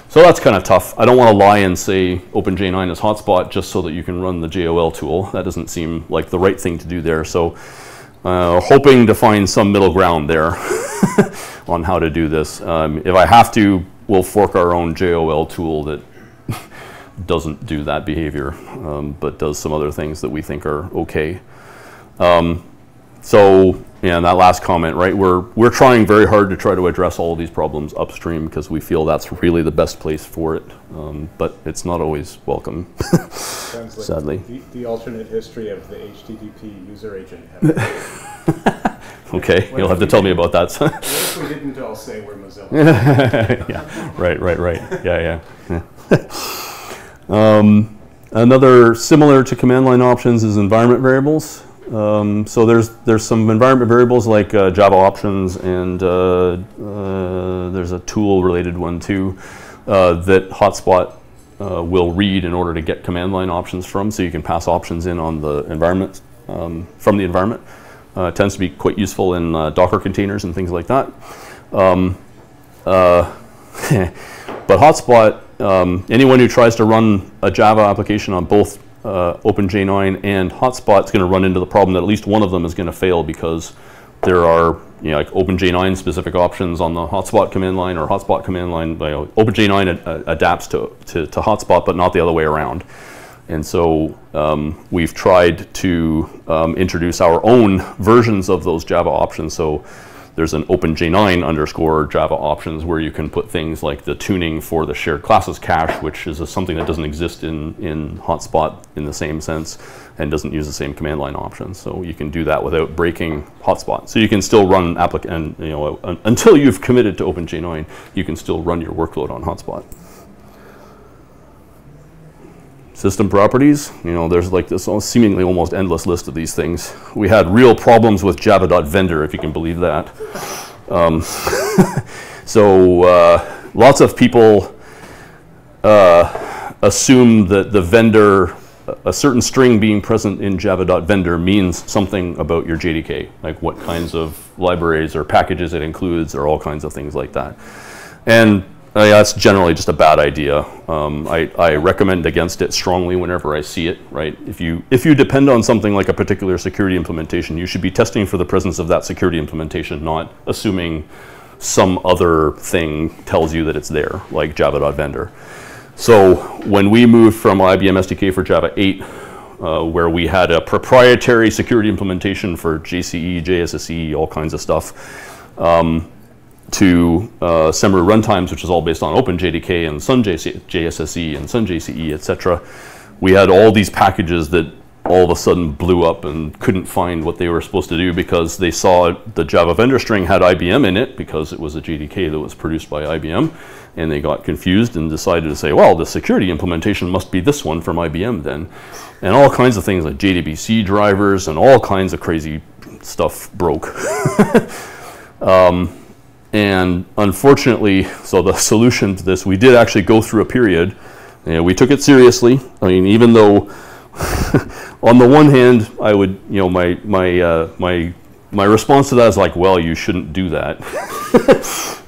So that's kind of tough. I don't want to lie and say OpenJ9 is hotspot just so that you can run the JOL tool. That doesn't seem like the right thing to do there. So. Hoping to find some middle ground there on how to do this. If I have to, we'll fork our own JOL tool that doesn't do that behavior, but does some other things that we think are okay. So, yeah, and that last comment, right? We're trying very hard to try to address all of these problems upstream because we feel that's really the best place for it, but it's not always welcome. Sounds like sadly. The alternate history of the HTTP user agent. Okay, you'll have to tell me about that. What if we didn't all say we're Mozilla? Yeah, right. Yeah. Another similar to command line options is environment variables. So there's some environment variables like Java options, and there's a tool related one too that HotSpot will read in order to get command line options from. So you can pass options in on the environment from the environment. It tends to be quite useful in Docker containers and things like that. But HotSpot, anyone who tries to run a Java application on both OpenJ9 and HotSpot is going to run into the problem that at least one of them is going to fail, because there are, you know, like OpenJ9 specific options on the HotSpot command line, or HotSpot command line. You know, OpenJ9 adapts to HotSpot, but not the other way around. And so we've tried to introduce our own versions of those Java options. So there's an OpenJ9 _ Java options where you can put things like the tuning for the shared classes cache, which is something that doesn't exist in HotSpot in the same sense and doesn't use the same command line options. So you can do that without breaking HotSpot. So you can still run until you've committed to OpenJ9, you can still run your workload on HotSpot. System properties, you know, there's like this seemingly almost endless list of these things. We had real problems with java.vendor, if you can believe that. So lots of people assume that the vendor, a certain string being present in java.vendor means something about your JDK, like what kinds of libraries or packages it includes or all kinds of things like that. And that's generally just a bad idea. I recommend against it strongly whenever I see it, right? If you depend on something like a particular security implementation, you should be testing for the presence of that security implementation, not assuming some other thing tells you that it's there, like java.vendor. So when we moved from IBM SDK for Java 8, where we had a proprietary security implementation for GCE, JSSE, all kinds of stuff, to Semeru Runtimes, which is all based on OpenJDK and JSSE and SunJCE, etc. We had all these packages that all of a sudden blew up and couldn't find what they were supposed to do, because they saw the Java vendor string had IBM in it, because it was a JDK that was produced by IBM, and they got confused and decided to say, well, the security implementation must be this one from IBM then. And all kinds of things like JDBC drivers and all kinds of crazy stuff broke. And unfortunately, so the solution to this, we did actually go through a period, and we took it seriously. I mean, even though on the one hand, I would, you know, my response to that is like, well, you shouldn't do that.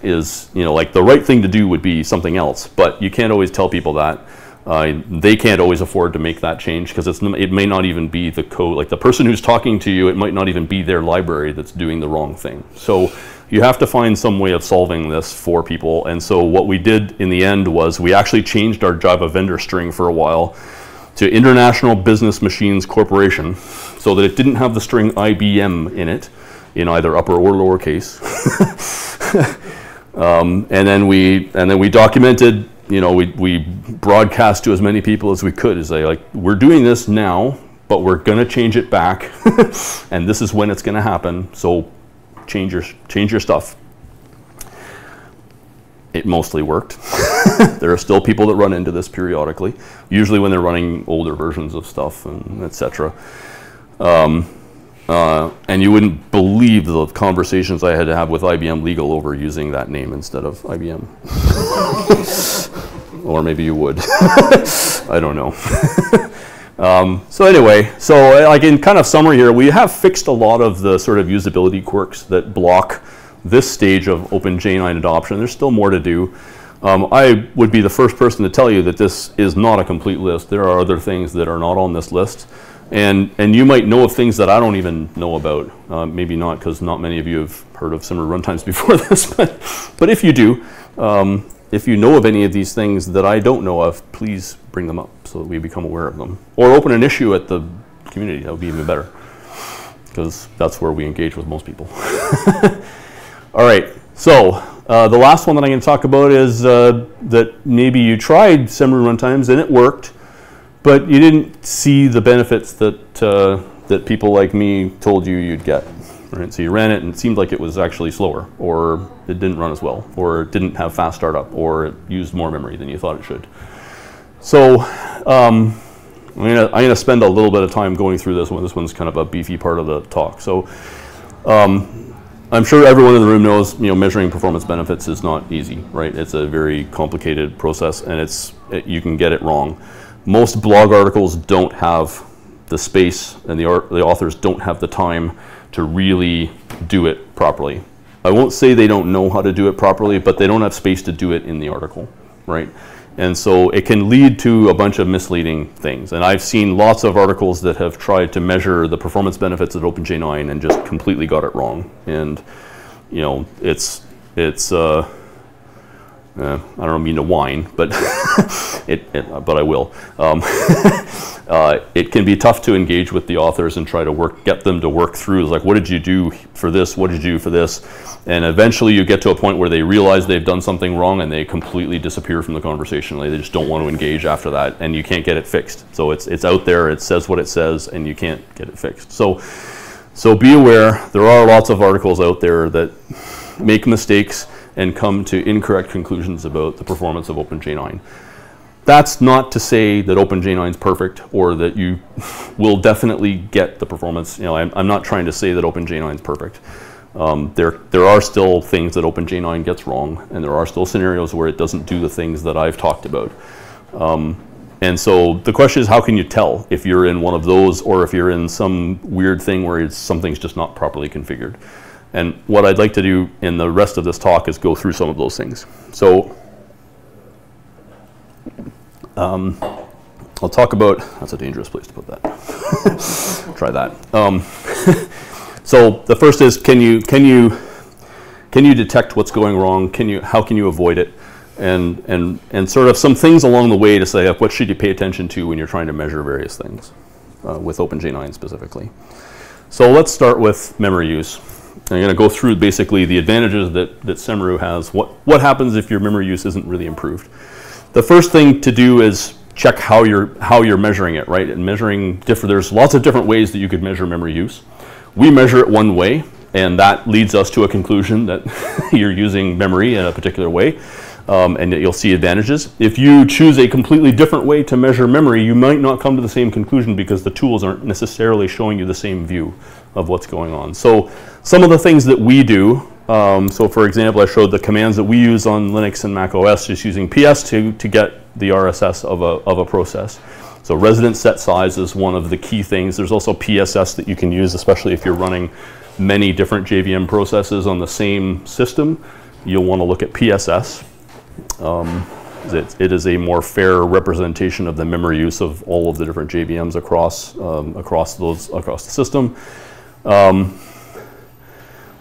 Is, you know, like the right thing to do would be something else, but you can't always tell people that. They can't always afford to make that change, because it may not even be the code, like the person who's talking to you, it might not even be their library that's doing the wrong thing. So you have to find some way of solving this for people. And so what we did in the end was we actually changed our Java vendor string for a while to International Business Machines Corporation, so that it didn't have the string IBM in it, in either upper or lower case. And then we documented, you know, we broadcast to as many people as we could, as they like, we're doing this now, but we're gonna change it back, and this is when it's gonna happen, so change your stuff. It mostly worked. There are still people that run into this periodically, usually when they're running older versions of stuff and etc. And you wouldn't believe the conversations I had to have with IBM Legal over using that name instead of IBM. Or maybe you would. I don't know. So anyway, so like in kind of summary here, we have fixed a lot of the sort of usability quirks that block this stage of OpenJ9 adoption. There's still more to do. I would be the first person to tell you that this is not a complete list. There are other things that are not on this list. And you might know of things that I don't even know about. Maybe not, because not many of you have heard of Semeru Runtimes before this. But if you do, if you know of any of these things that I don't know of, please bring them up so that we become aware of them. Or open an issue at the community. That would be even better, because that's where we engage with most people. All right. So the last one that I'm going to talk about is that maybe you tried Semeru Runtimes and it worked, but you didn't see the benefits that that people like me told you you'd get, right? So you ran it and it seemed like it was actually slower, or it didn't run as well, or it didn't have fast startup, or it used more memory than you thought it should. So I'm going to spend a little bit of time going through this one. This one's kind of a beefy part of the talk. So I'm sure everyone in the room knows, measuring performance benefits is not easy, right? It's a very complicated process, and you can get it wrong. Most blog articles don't have the space, and the authors don't have the time to really do it properly. I won't say they don't know how to do it properly, but they don't have space to do it in the article, right? And so it can lead to a bunch of misleading things. And I've seen lots of articles that have tried to measure the performance benefits at OpenJ9 and just completely got it wrong. And I don't mean to whine, but but I will. It can be tough to engage with the authors and try to get them to work through, like, what did you do for this? What did you do for this? And eventually you get to a point where they realize they've done something wrong and they completely disappear from the conversation. Like, they just don't want to engage after that, and you can't get it fixed. So it's out there, it says what it says, and you can't get it fixed. So be aware, there are lots of articles out there that make mistakes and come to incorrect conclusions about the performance of OpenJ9. That's not to say that OpenJ9 is perfect or that you will definitely get the performance. I'm not trying to say that OpenJ9 is perfect. There are still things that OpenJ9 gets wrong, and there are still scenarios where it doesn't do the things that I've talked about. And so the question is, how can you tell if you're in one of those or if you're in some weird thing where something's just not properly configured? And what I'd like to do in the rest of this talk is go through some of those things. So. I'll talk about, that's a dangerous place to put that. Try that. So the first is, can you detect what's going wrong? How can you avoid it? And sort of some things along the way to say, what should you pay attention to when you're trying to measure various things with OpenJ9 specifically? So let's start with memory use. I'm going to go through basically the advantages that Semeru has. What happens if your memory use isn't really improved? The first thing to do is check how you're measuring it, right? And there's lots of different ways that you could measure memory use. We measure it one way, and that leads us to a conclusion that you're using memory in a particular way, and that you'll see advantages. If you choose a completely different way to measure memory, you might not come to the same conclusion because the tools aren't necessarily showing you the same view of what's going on. So some of the things that we do. So for example, I showed the commands that we use on Linux and Mac OS, just using PS to get the RSS of a process. So resident set size is one of the key things. There's also PSS that you can use, especially if you're running many different JVM processes on the same system. You'll want to look at PSS. It is a more fair representation of the memory use of all of the different JVMs across the system.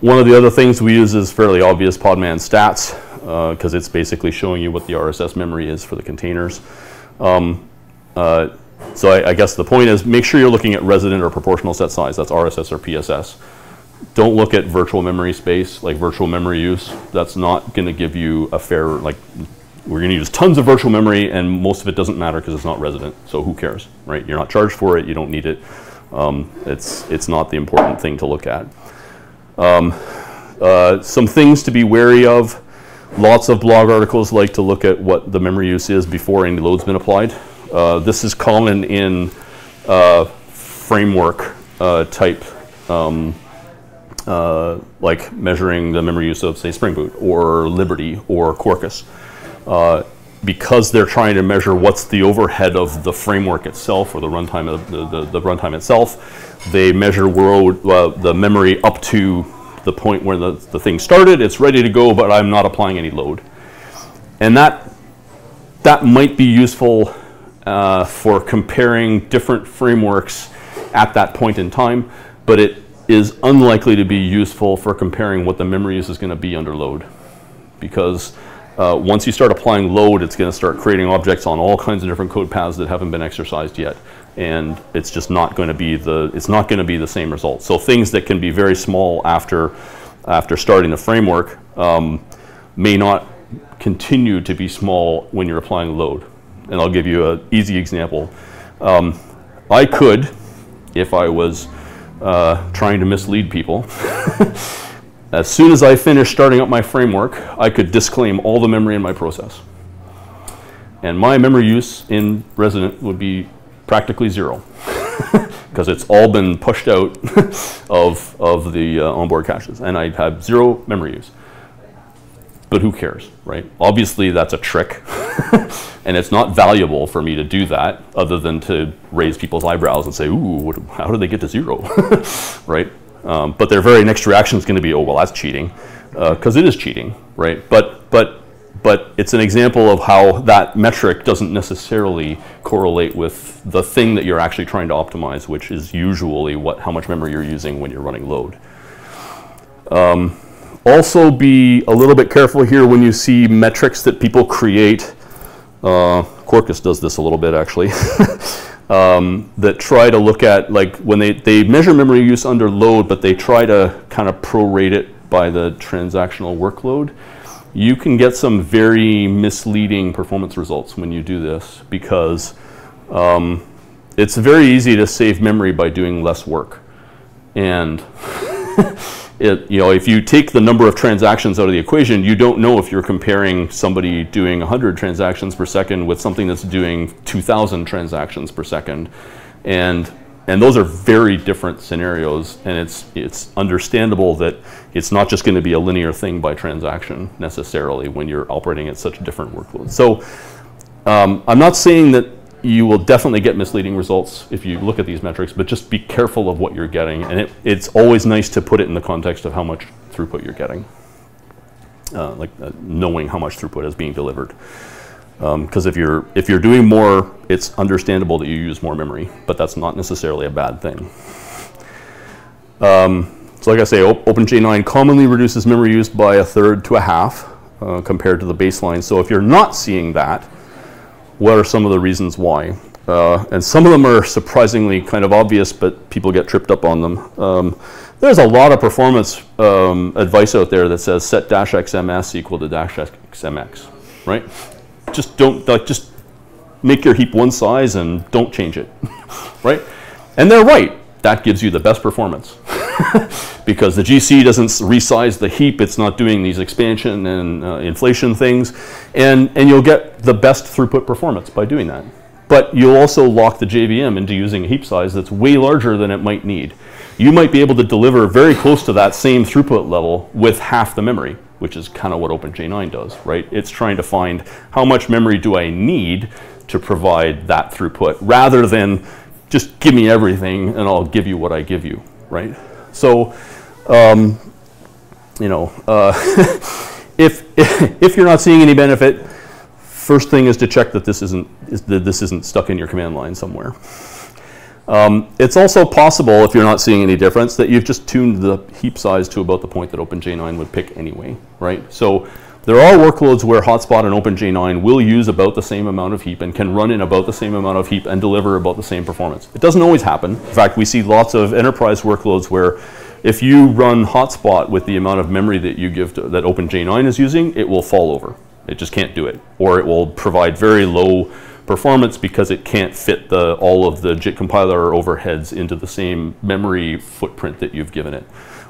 One of the other things we use is fairly obvious, Podman stats, because it's basically showing you what the RSS memory is for the containers. So I guess the point is, make sure you're looking at resident or proportional set size. That's RSS or PSS. Don't look at virtual memory space, like virtual memory use. That's not going to give you a fair, we're going to use tons of virtual memory, and most of it doesn't matter because it's not resident. So who cares, right? You're not charged for it. You don't need it. It's not the important thing to look at. Some things to be wary of. Lots of blog articles like to look at what the memory use is before any load's been applied. This is common in framework type, like measuring the memory use of, say, Spring Boot or Liberty or Quarkus, because they're trying to measure what's the overhead of the framework itself or the runtime of the runtime itself. They measure the memory up to the point where the thing started. It's ready to go, but I'm not applying any load. And that might be useful for comparing different frameworks at that point in time, but it is unlikely to be useful for comparing what the memory use is going to be under load. Because once you start applying load, it's going to start creating objects on all kinds of different code paths that haven't been exercised yet. And it's just not going to be the same result. So things that can be very small after starting the framework may not continue to be small when you're applying load. And I'll give you an easy example. I could, if I was trying to mislead people, as soon as I finish starting up my framework, I could disclaim all the memory in my process, and my memory use in resident would be practically zero, because it's all been pushed out of the onboard caches, and I have zero memory use. But who cares, right? Obviously, that's a trick, and it's not valuable for me to do that other than to raise people's eyebrows and say, ooh, how did they get to zero, right? But their very next reaction is going to be, oh, well, that's cheating, because it is cheating, right? But it's an example of how that metric doesn't necessarily correlate with the thing that you're actually trying to optimize, which is usually how much memory you're using when you're running load. Also be a little bit careful here when you see metrics that people create. Quarkus does this a little bit, actually, that try to look at, like, when they measure memory use under load, but they try to kind of prorate it by the transactional workload. You can get some very misleading performance results when you do this, because it's very easy to save memory by doing less work. And you know, if you take the number of transactions out of the equation, you don't know if you're comparing somebody doing 100 transactions per second with something that's doing 2,000 transactions per second. And those are very different scenarios, and it's understandable that it's not just going to be a linear thing by transaction necessarily when you're operating at such different workloads. So I'm not saying that you will definitely get misleading results if you look at these metrics, but just be careful of what you're getting. And it's always nice to put it in the context of how much throughput you're getting, knowing how much throughput is being delivered. Because if you're doing more, it's understandable that you use more memory, but that's not necessarily a bad thing. So like I say, OpenJ9 commonly reduces memory use by 1/3 to 1/2 compared to the baseline. So if you're not seeing that, what are some of the reasons why? And some of them are surprisingly kind of obvious, but people get tripped up on them. There's a lot of performance advice out there that says set -xms equal to -xmx, right? Just don't, like, just make your heap one size and don't change it, right? And they're right. That gives you the best performance because the GC doesn't resize the heap. It's not doing these expansion and inflation things, and you'll get the best throughput performance by doing that. But you'll also lock the JVM into using a heap size that's way larger than it might need. You might be able to deliver very close to that same throughput level with half the memory, which is kind of what OpenJ9 does, right? It's trying to find how much memory do I need to provide that throughput, rather than just give me everything and I'll give you what I give you, right? So, you know, if you're not seeing any benefit, first thing is to check that this isn't stuck in your command line somewhere. It's also possible, if you're not seeing any difference, that you've just tuned the heap size to about the point that OpenJ9 would pick anyway, right? So there are workloads where HotSpot and OpenJ9 will use about the same amount of heap and can run in about the same amount of heap and deliver about the same performance. It doesn't always happen. In fact, we see lots of enterprise workloads where if you run HotSpot with the amount of memory that you give to, that OpenJ9 is using, it will fall over. It just can't do it, or it will provide very low performance because it can't fit all of the JIT compiler overheads into the same memory footprint that you've given it,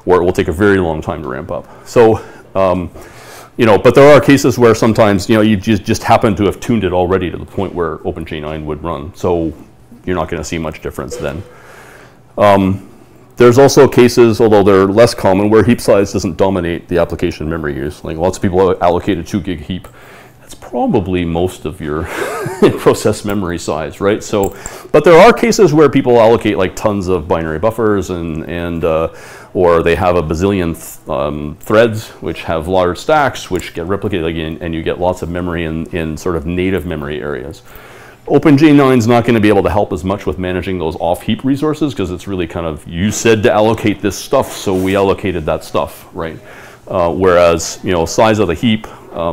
or it will take a very long time to ramp up. So, you know, but there are cases where sometimes, you know, you just happen to have tuned it already to the point where OpenJ9 would run, so you're not going to see much difference then. There's also cases, although they're less common, where heap size doesn't dominate the application memory use. Like, lots of people have allocated 2 gig heap. It's probably most of your process memory size, right? So, but there are cases where people allocate like tons of binary buffers or they have a bazillion threads which have large stacks which get replicated again, and you get lots of memory in sort of native memory areas. OpenJ9 is not going to be able to help as much with managing those off-heap resources, because it's really kind of, you said to allocate this stuff, so we allocated that stuff, right? Whereas, you know, size of the heap,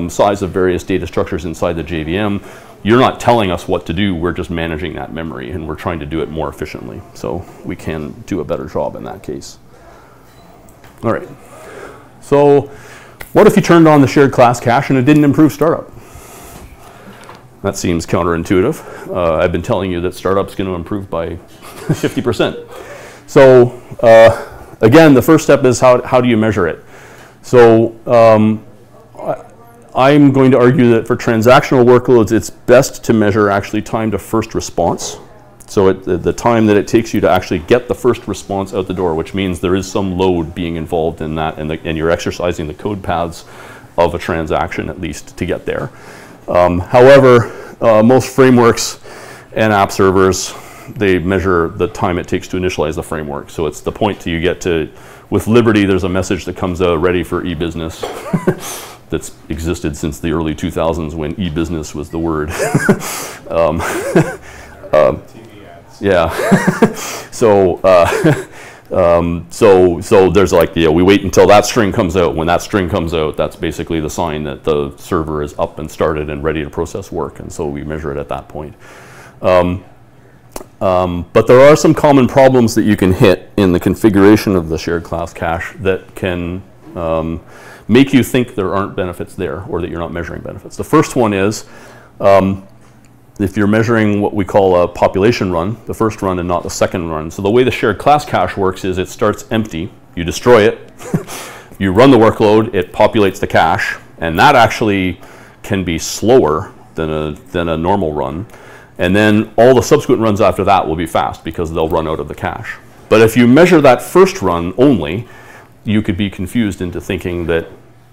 size of various data structures inside the JVM, you're not telling us what to do, we're just managing that memory, and we're trying to do it more efficiently. So we can do a better job in that case. All right. So what if you turned on the shared class cache and it didn't improve startup? That seems counterintuitive. I've been telling you that startup's going to improve by 50%. So again, the first step is how do you measure it? So I'm going to argue that for transactional workloads, it's best to measure actually time to first response. So the time that it takes you to actually get the first response out the door, which means there is some load being involved in that, and you're exercising the code paths of a transaction at least to get there. However, most frameworks and app servers, they measure the time it takes to initialize the framework. So it's the point you get to, with Liberty, there's a message that comes out ready for e-business that's existed since the early 2000s when e-business was the word. Yeah. So there's like, yeah, we wait until that string comes out. When that string comes out, that's basically the sign that the server is up and started and ready to process work. And so we measure it at that point. But there are some common problems that you can hit in the configuration of the shared class cache that can make you think there aren't benefits there or that you're not measuring benefits. The first one is, if you're measuring what we call a population run, the first run and not the second run. So the way the shared class cache works is it starts empty, you destroy it, you run the workload, it populates the cache, and that actually can be slower than a normal run. And then all the subsequent runs after that will be fast because they'll run out of the cache. But if you measure that first run only, you could be confused into thinking that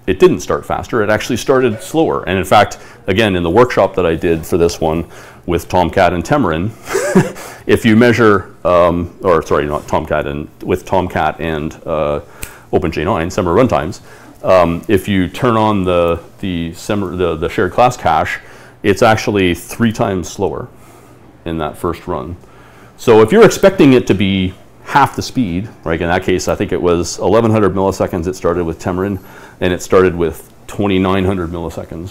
it didn't start faster, it actually started slower. And in fact, again, in the workshop that I did for this one with Tomcat and Temurin, if you measure, or sorry, not Tomcat, and with Tomcat and OpenJ9, Semeru Runtimes, if you turn on the shared class cache, it's actually 3 times slower in that first run. So if you're expecting it to be half the speed, right? In that case, I think it was 1,100 milliseconds it started with Temurin, and it started with 2,900 milliseconds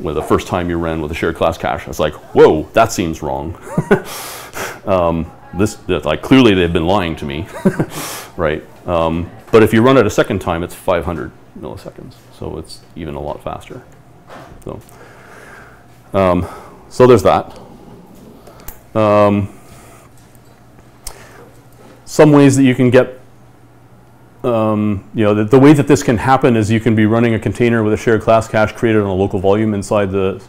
when the first time you ran with a shared class cache. I was like, whoa, that seems wrong. Like clearly they've been lying to me, right? But if you run it a second time, it's 500 milliseconds. So it's even a lot faster. So, so there's that. Some ways that you can get, you know, the way that this can happen is you can be running a container with a shared class cache created on a local volume inside the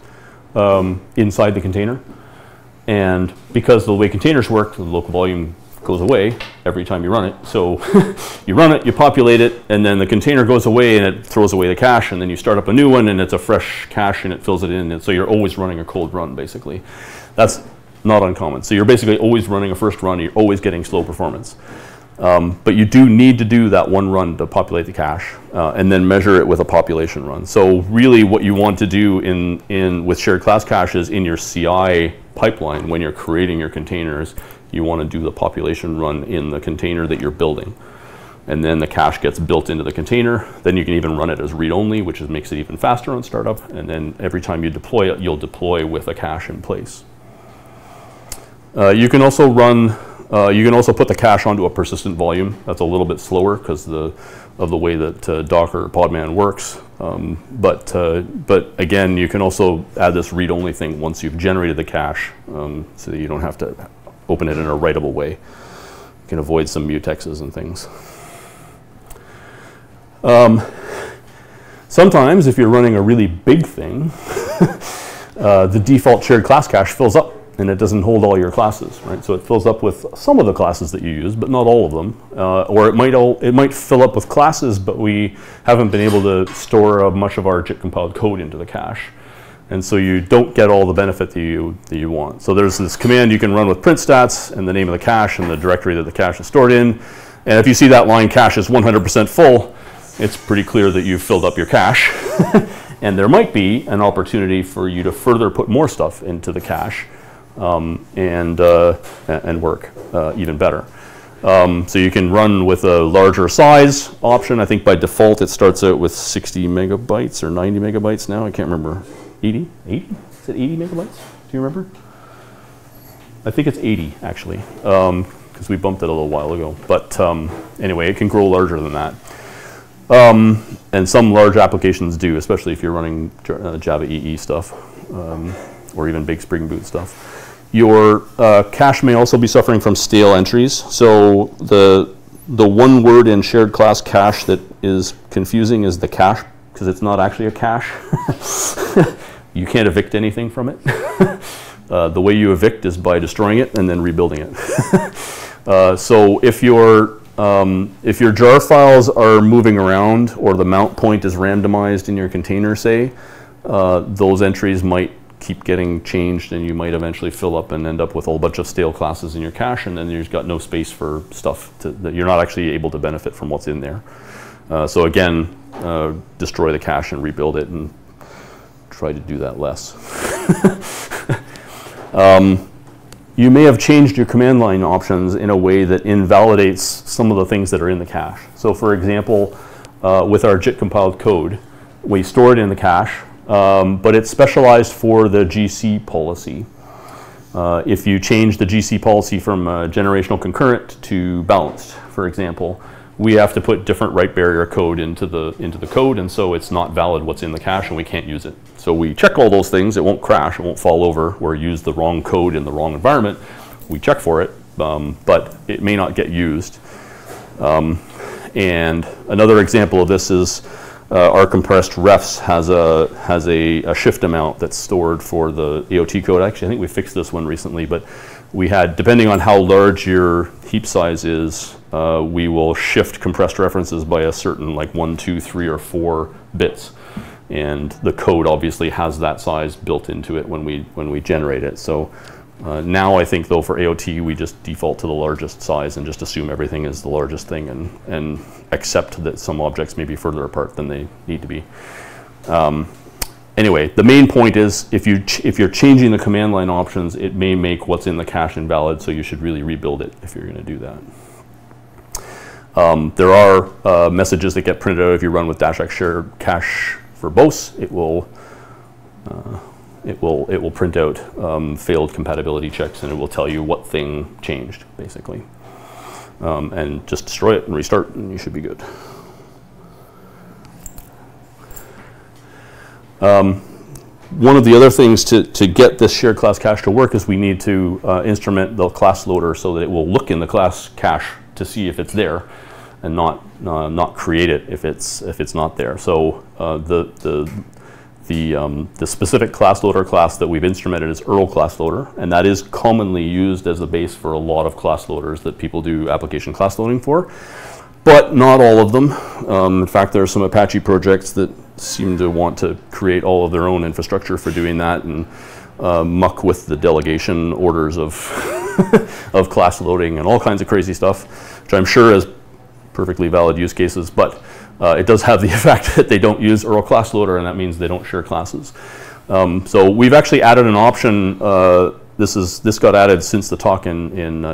container. And because the way containers work, the local volume goes away every time you run it. So you run it, you populate it, and then the container goes away and it throws away the cache, and then you start up a new one and it's a fresh cache and it fills it in. And so you're always running a cold run, basically. That's not uncommon. So you're basically always running a first run, you're always getting slow performance. But you do need to do that one run to populate the cache and then measure it with a population run. So really what you want to do with shared class caches in your CI pipeline when you're creating your containers, you want to do the population run in the container that you're building. And then the cache gets built into the container. Then you can even run it as read-only, which makes it even faster on startup. And then every time you deploy it, you'll deploy with a cache in place. You can also put the cache onto a persistent volume. That's a little bit slower because of the way that Docker Podman works. But again, you can also add this read-only thing once you've generated the cache, so that you don't have to open it in a writable way. You can avoid some mutexes and things. Sometimes, if you're running a really big thing, the default shared class cache fills up. And it doesn't hold all your classes, right? So it fills up with some of the classes that you use, but not all of them. Or it might fill up with classes, but we haven't been able to store much of our JIT compiled code into the cache. And so you don't get all the benefit that you want. So there's this command you can run with print stats and the name of the cache and the directory that the cache is stored in. And if you see that line, cache is 100% full, it's pretty clear that you've filled up your cache. And there might be an opportunity for you to further put more stuff into the cache. And work even better. So you can run with a larger size option. I think by default it starts out with 60 megabytes or 90 megabytes now. I can't remember. 80? 80? Is it 80 megabytes? Do you remember? I think it's 80 actually, because we bumped it a little while ago. But anyway, it can grow larger than that. And some large applications do, especially if you're running Java EE stuff. Or even big Spring Boot stuff. Your cache may also be suffering from stale entries. So the one word in shared class cache that is confusing is the cache, because it's not actually a cache. You can't evict anything from it. The way you evict is by destroying it and then rebuilding it. So if your jar files are moving around or the mount point is randomized in your container, say, those entries might keep getting changed and you might eventually fill up and end up with a whole bunch of stale classes in your cache, and then you've got no space for stuff that you're not actually able to benefit from what's in there. So again, destroy the cache and rebuild it, and try to do that less. You may have changed your command line options in a way that invalidates some of the things that are in the cache. So for example, with our JIT compiled code, we store it in the cache, but it's specialized for the GC policy. If you change the GC policy from generational concurrent to balanced, for example, we have to put different write barrier code into the code, and so it's not valid what's in the cache and we can't use it. So we check all those things. It won't crash, it won't fall over or use the wrong code in the wrong environment. We check for it, but it may not get used. And another example of this is our compressed refs has a shift amount that's stored for the AOT code. Actually, I think we fixed this one recently, but we had, depending on how large your heap size is, we will shift compressed references by a certain, like, 1, 2, 3, or 4 bits, and the code obviously has that size built into it when we generate it. So now I think, though, for AOT we just default to the largest size and just assume everything is the largest thing, and accept that some objects may be further apart than they need to be. Anyway, the main point is if you're changing the command line options, it may make what's in the cache invalid, so you should really rebuild it if you're going to do that. There are messages that get printed out if you run with -x shared cache verbose. It will print out failed compatibility checks, and it will tell you what thing changed, basically. And just destroy it and restart, and you should be good. One of the other things to get this shared class cache to work is we need to instrument the class loader so that it will look in the class cache to see if it's there, and not create it if it's not there. So the specific class loader class that we've instrumented is URL class loader, and that is commonly used as the base for a lot of class loaders that people do application class loading for, but not all of them. In fact, there are some Apache projects that seem to want to create all of their own infrastructure for doing that, and muck with the delegation orders of of class loading and all kinds of crazy stuff, which I'm sure is perfectly valid use cases, but it does have the effect that they don't use URL class loader, and that means they don't share classes. So we've actually added an option. This got added since the talk in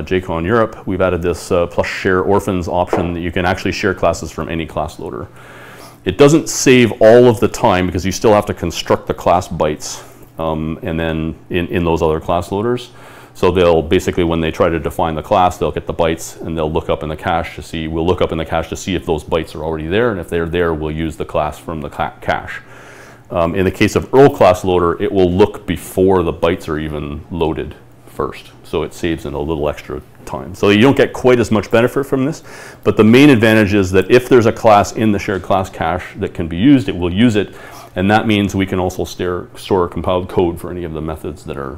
JCon Europe. We've added this plus share orphans option that you can actually share classes from any class loader. It doesn't save all of the time because you still have to construct the class bytes and then in those other class loaders. So they'll basically, when they try to define the class, they'll get the bytes and they'll look up in the cache to see, we'll look up in the cache to see if those bytes are already there, and if they're there, we'll use the class from the cache. In the case of URL class loader, it will look before the bytes are even loaded first. So it saves in a little extra time. So you don't get quite as much benefit from this, but the main advantage is that if there's a class in the shared class cache that can be used, it will use it, and that means we can also store compiled code for any of the methods that are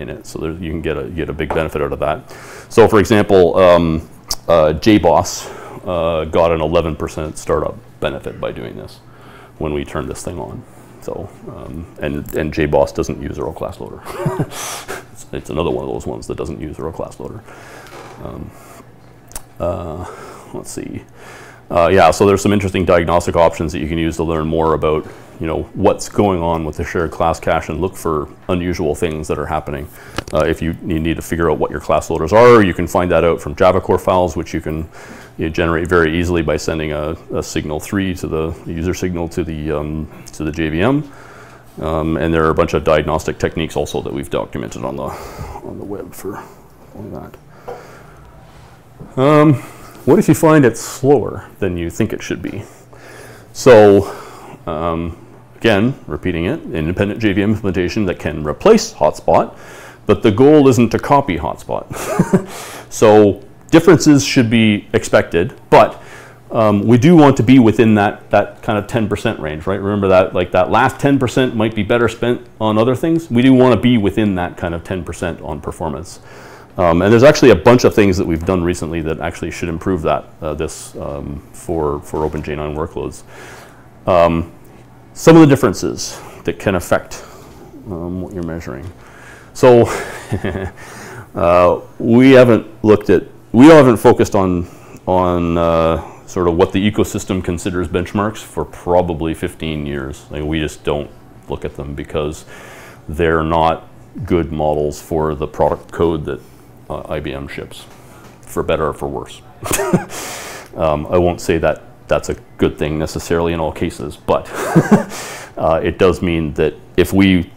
in it. So you can get a big benefit out of that. So for example, JBoss got an 11% startup benefit by doing this when we turned this thing on. So and JBoss doesn't use URL class loader. It's another one of those ones that doesn't use URL class loader. Let's see. Yeah, so there's some interesting diagnostic options that you can use to learn more about, you know, what's going on with the shared class cache and look for unusual things that are happening. If you need to figure out what your class loaders are, you can find that out from Java core files, which you generate very easily by sending a signal 3 to the user signal to the JVM. And there are a bunch of diagnostic techniques also that we've documented on the web for that. What if you find it's slower than you think it should be? So again, repeating it, independent JVM implementation that can replace HotSpot, but the goal isn't to copy HotSpot. So differences should be expected, but We do want to be within that kind of 10% range, right? Remember that, like, that last 10% might be better spent on other things. We do want to be within that kind of 10% on performance. And there's actually a bunch of things that we've done recently that actually should improve that, for OpenJ9 workloads. Some of the differences that can affect what you're measuring. So we haven't focused on sort of what the ecosystem considers benchmarks for probably 15 years. Like, we just don't look at them because they're not good models for the product code that IBM ships, for better or for worse. I won't say that that's a good thing necessarily in all cases, but it does mean that if we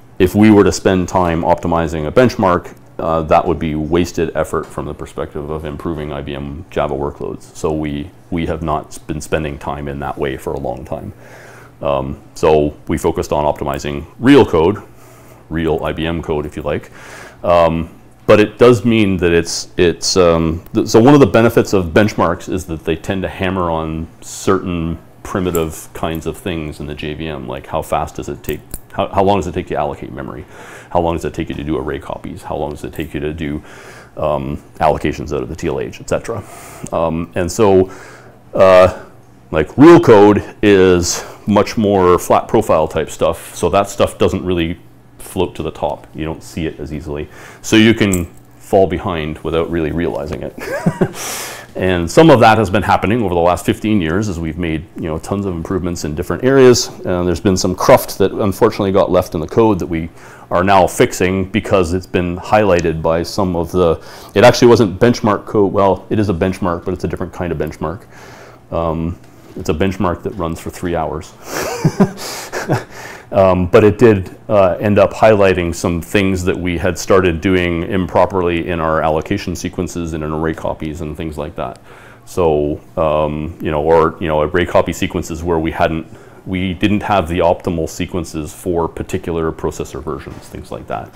were to spend time optimizing a benchmark, that would be wasted effort from the perspective of improving IBM Java workloads. So we have not been spending time in that way for a long time. So we focused on optimizing real code, real IBM code, if you like. But it does mean that so one of the benefits of benchmarks is that they tend to hammer on certain primitive kinds of things in the JVM, like how fast does it take, how long does it take to allocate memory? How long does it take you to do array copies? How long does it take you to do allocations out of the TLH, et cetera? And so like real code is much more flat profile type stuff, so that stuff doesn't really float to the top. You don't see it as easily. So you can fall behind without really realizing it. And some of that has been happening over the last 15 years as we've made, you know, tons of improvements in different areas. And there's been some cruft that unfortunately got left in the code that we are now fixing because it's been highlighted by some of the, it actually wasn't benchmark code. Well, it is a benchmark, but it's a different kind of benchmark. It's a benchmark that runs for 3 hours. But it did end up highlighting some things that we had started doing improperly in our allocation sequences and in array copies and things like that. So, array copy sequences where we didn't have the optimal sequences for particular processor versions, things like that.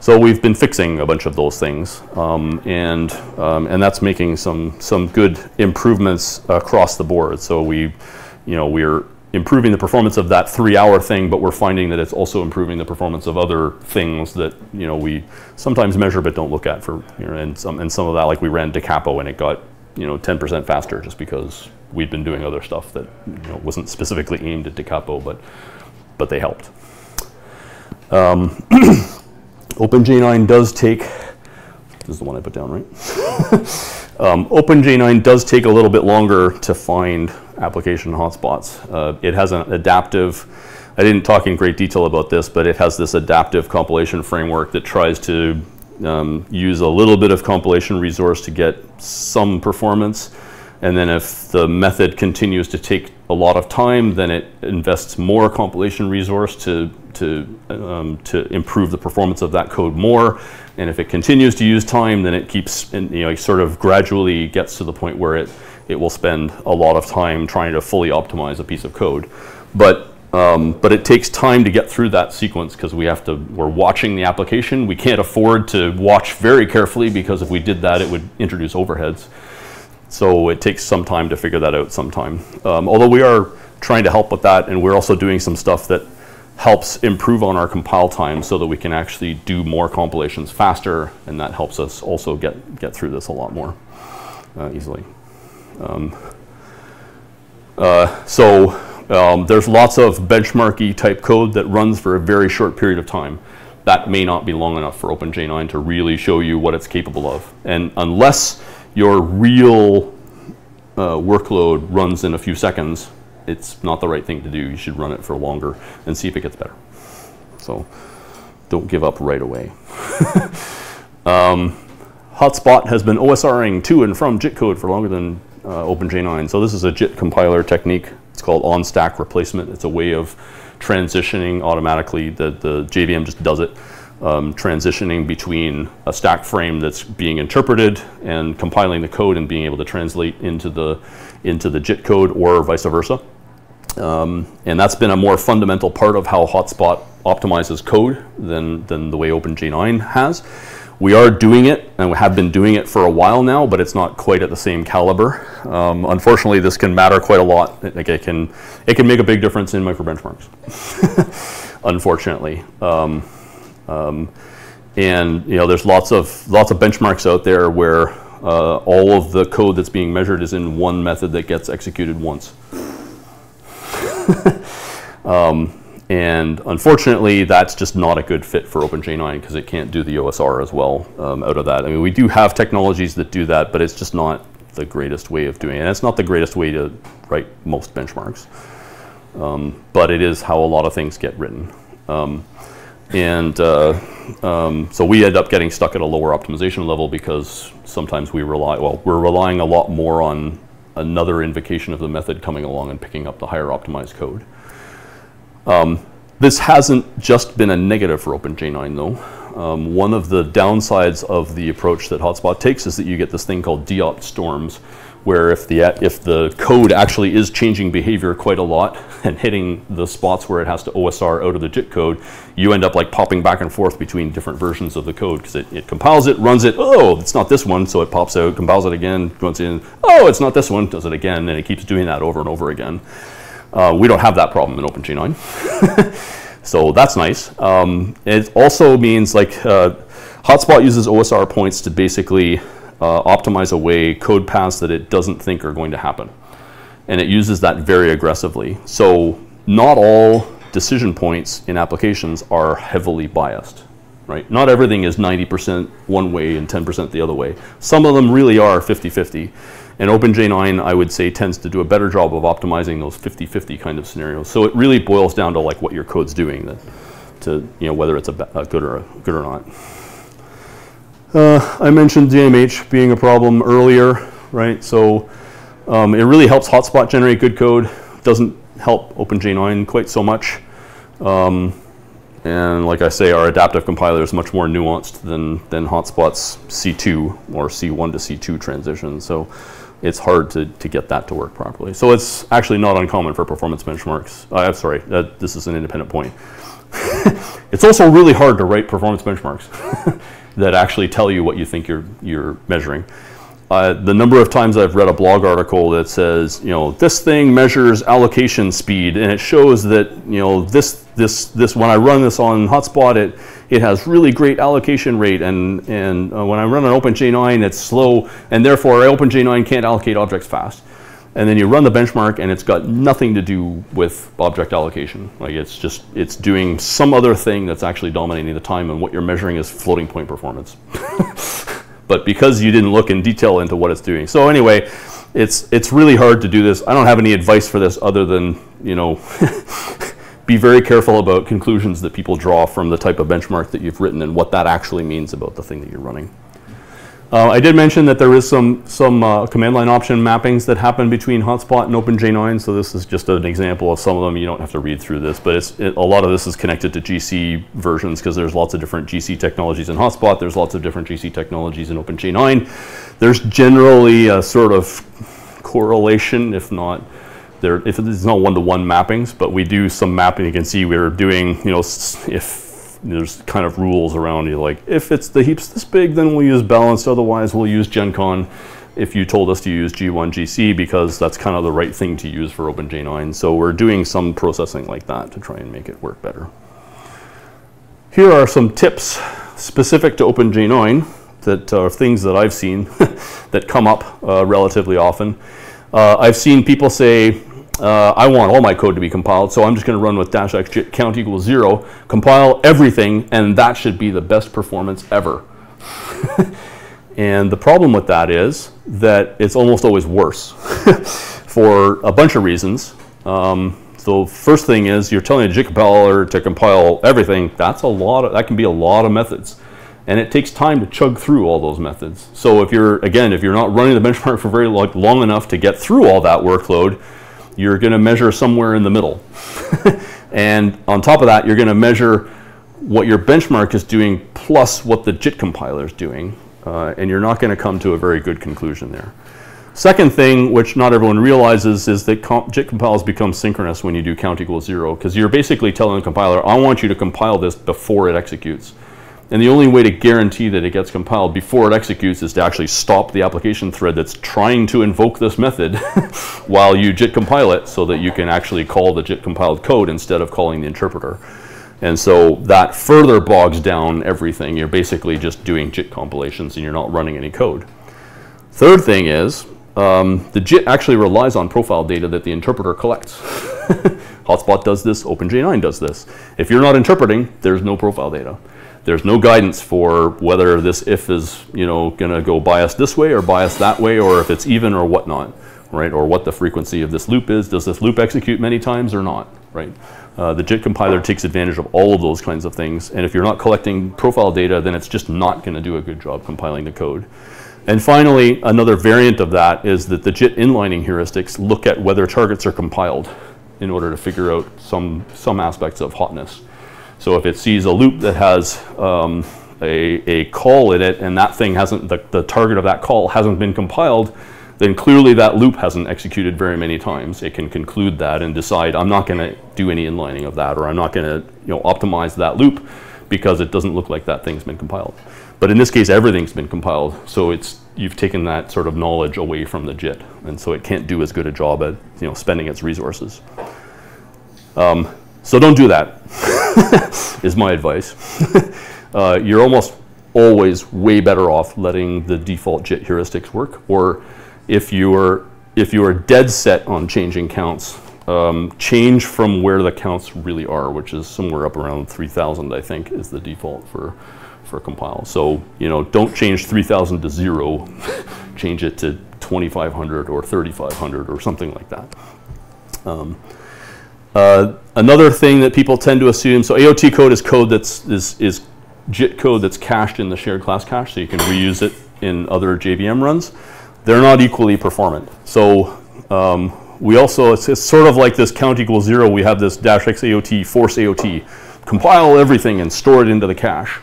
So we've been fixing a bunch of those things, and that's making some good improvements across the board. So we're improving the performance of that 3 hour thing, but we're finding that it's also improving the performance of other things that, you know, we sometimes measure but don't look at for, you know, and some of that, like we ran DeCapo and it got, you know, 10% faster just because we'd been doing other stuff that, you know, wasn't specifically aimed at DeCapo, but they helped. OpenJ9 does take, this is the one I put down, right? OpenJ9 does take a little bit longer to find application hotspots. It has an adaptive, I didn't talk in great detail about this, but it has this adaptive compilation framework that tries to use a little bit of compilation resource to get some performance. And then if the method continues to take a lot of time, then it invests more compilation resource to improve the performance of that code more. And if it continues to use time, then it keeps, you know, it sort of gradually gets to the point where it will spend a lot of time trying to fully optimize a piece of code. But it takes time to get through that sequence because we're watching the application. We can't afford to watch very carefully because if we did that, it would introduce overheads. So it takes some time to figure that out sometime. Although we are trying to help with that, and we're also doing some stuff that helps improve on our compile time so that we can actually do more compilations faster, and that helps us also get through this a lot more easily. There's lots of benchmarky type code that runs for a very short period of time. That may not be long enough for OpenJ9 to really show you what it's capable of. And unless your real workload runs in a few seconds, it's not the right thing to do. You should run it for longer and see if it gets better. So don't give up right away. HotSpot has been OSRing to and from JIT code for longer than OpenJ9. So this is a JIT compiler technique. It's called on-stack replacement. It's a way of transitioning automatically. The JVM just does it. Transitioning between a stack frame that's being interpreted and compiling the code and being able to translate into the JIT code or vice versa. And that's been a more fundamental part of how HotSpot optimizes code than the way OpenJ9 has. We are doing it, and we have been doing it for a while now, but it's not quite at the same caliber. Unfortunately, this can matter quite a lot. It can make a big difference in microbenchmarks, unfortunately. And you know, there's lots of benchmarks out there where all of the code that's being measured is in one method that gets executed once. And unfortunately, that's just not a good fit for OpenJ9 because it can't do the OSR as well out of that. I mean, we do have technologies that do that, but it's just not the greatest way of doing it. And it's not the greatest way to write most benchmarks. But it is how a lot of things get written. So we end up getting stuck at a lower optimization level because sometimes we rely, well, we're relying a lot more on another invocation of the method coming along and picking up the higher optimized code. This hasn't just been a negative for OpenJ9 though. One of the downsides of the approach that HotSpot takes is that you get this thing called deopt storms, where if the code actually is changing behavior quite a lot and hitting the spots where it has to OSR out of the JIT code, you end up like popping back and forth between different versions of the code because it compiles it, runs it, oh, it's not this one, so it pops out, compiles it again, goes in, oh, it's not this one, does it again, and it keeps doing that over and over again. We don't have that problem in OpenJ9, so that's nice. It also means like HotSpot uses OSR points to basically optimize away code paths that it doesn't think are going to happen, and it uses that very aggressively. So not all decision points in applications are heavily biased, right? Not everything is 90% one way and 10% the other way. Some of them really are 50-50. And OpenJ9, I would say, tends to do a better job of optimizing those 50-50 kind of scenarios. So it really boils down to like what your code's doing, to you know whether it's a good or not. I mentioned JMH being a problem earlier, right? So it really helps HotSpot generate good code. Doesn't help OpenJ9 quite so much. And like I say, our adaptive compiler is much more nuanced than HotSpot's C2 or C1 to C2 transition. So it's hard to get that to work properly. So it's actually not uncommon for performance benchmarks. I'm sorry, this is an independent point. It's also really hard to write performance benchmarks that actually tell you what you think you're measuring. The number of times I've read a blog article that says, you know, this thing measures allocation speed, and it shows that, you know, this when I run this on HotSpot, it has really great allocation rate, and when I run on OpenJ9, it's slow, and therefore OpenJ9 can't allocate objects fast. And then you run the benchmark, and it's got nothing to do with object allocation. Like it's doing some other thing that's actually dominating the time, and what you're measuring is floating point performance. But because you didn't look in detail into what it's doing. So anyway, it's really hard to do this. I don't have any advice for this other than, you know, be very careful about conclusions that people draw from the type of benchmark that you've written and what that actually means about the thing that you're running. I did mention that there is some command line option mappings that happen between HotSpot and OpenJ9. So this is just an example of some of them. You don't have to read through this, but a lot of this is connected to GC versions because there's lots of different GC technologies in HotSpot. There's lots of different GC technologies in OpenJ9. There's generally a sort of correlation, if not there, if it's not one-to-one mappings, but we do some mapping. You can see we're doing, you know, there's kind of rules around you, like if it's the heap's this big, then we'll use balanced, otherwise we'll use GenCon if you told us to use G1GC because that's kind of the right thing to use for OpenJ9. So we're doing some processing like that to try and make it work better. Here are some tips specific to OpenJ9 that are things that I've seen that come up relatively often. I've seen people say, I want all my code to be compiled, so I'm just going to run with -x JIT count equals 0, compile everything, and that should be the best performance ever. And the problem with that is that it's almost always worse for a bunch of reasons. So first thing is you're telling a JIT compiler to compile everything. That's a lot of, that can be a lot of methods. And it takes time to chug through all those methods. So if you're, again, if you're not running the benchmark for very long enough to get through all that workload, you're going to measure somewhere in the middle. And on top of that, you're going to measure what your benchmark is doing plus what the JIT compiler is doing. And you're not going to come to a very good conclusion there. Second thing, which not everyone realizes, is that JIT compiles become synchronous when you do count equals 0, because you're basically telling the compiler, I want you to compile this before it executes. And the only way to guarantee that it gets compiled before it executes is to actually stop the application thread that's trying to invoke this method while you JIT compile it, so that you can actually call the JIT compiled code instead of calling the interpreter. And so that further bogs down everything. You're basically just doing JIT compilations and you're not running any code. Third thing is, the JIT actually relies on profile data that the interpreter collects. HotSpot does this, OpenJ9 does this. If you're not interpreting, there's no profile data. There's no guidance for whether this if is, you know, going to go biased this way or biased that way, or if it's even or whatnot, right? Or what the frequency of this loop is. Does this loop execute many times or not, right? The JIT compiler takes advantage of all of those kinds of things. And if you're not collecting profile data, then it's just not going to do a good job compiling the code. And finally, another variant of that is that the JIT inlining heuristics look at whether targets are compiled in order to figure out some aspects of hotness. So if it sees a loop that has a call in it, and that thing hasn't, the target of that call hasn't been compiled, then clearly that loop hasn't executed very many times. It can conclude that and decide, I'm not going to do any inlining of that, or I'm not going to, you know, optimize that loop because it doesn't look like that thing's been compiled. But in this case, everything's been compiled, so it's, you've taken that sort of knowledge away from the JIT, and so it can't do as good a job at, you know, spending its resources. So don't do that, is my advice. You're almost always way better off letting the default JIT heuristics work, or if you are dead set on changing counts, change from where the counts really are, which is somewhere up around 3,000, I think, is the default for compile. So, you know, don't change 3,000 to 0, change it to 2,500 or 3,500 or something like that. Another thing that people tend to assume, so AOT code is code that's is JIT code that's cached in the shared class cache, so you can reuse it in other JVM runs. They're not equally performant. So we also, it's sort of like this count equals 0, we have this -x AOT, force AOT, compile everything and store it into the cache.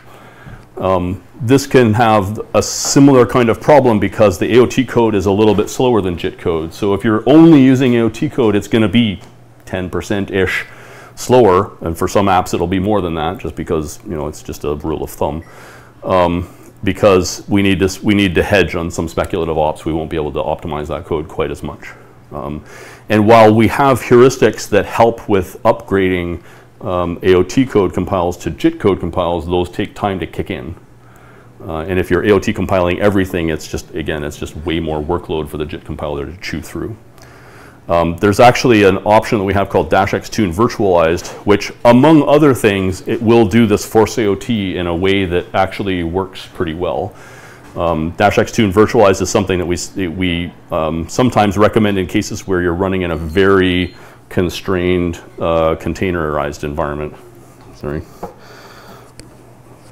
This can have a similar kind of problem because the AOT code is a little bit slower than JIT code. So if you're only using AOT code, it's going to be 10%-ish slower, and for some apps it'll be more than that, just because, you know, it's just a rule of thumb. Because we need to hedge on some speculative ops, we won't be able to optimize that code quite as much. And while we have heuristics that help with upgrading AOT code compiles to JIT code compiles, those take time to kick in. And if you're AOT compiling everything, it's just, again, it's just way more workload for the JIT compiler to chew through. There's actually an option that we have called -x tune virtualized, which, among other things, it will do this force AOT in a way that actually works pretty well. -x tune virtualized is something that we sometimes recommend in cases where you're running in a very constrained, containerized environment. Sorry.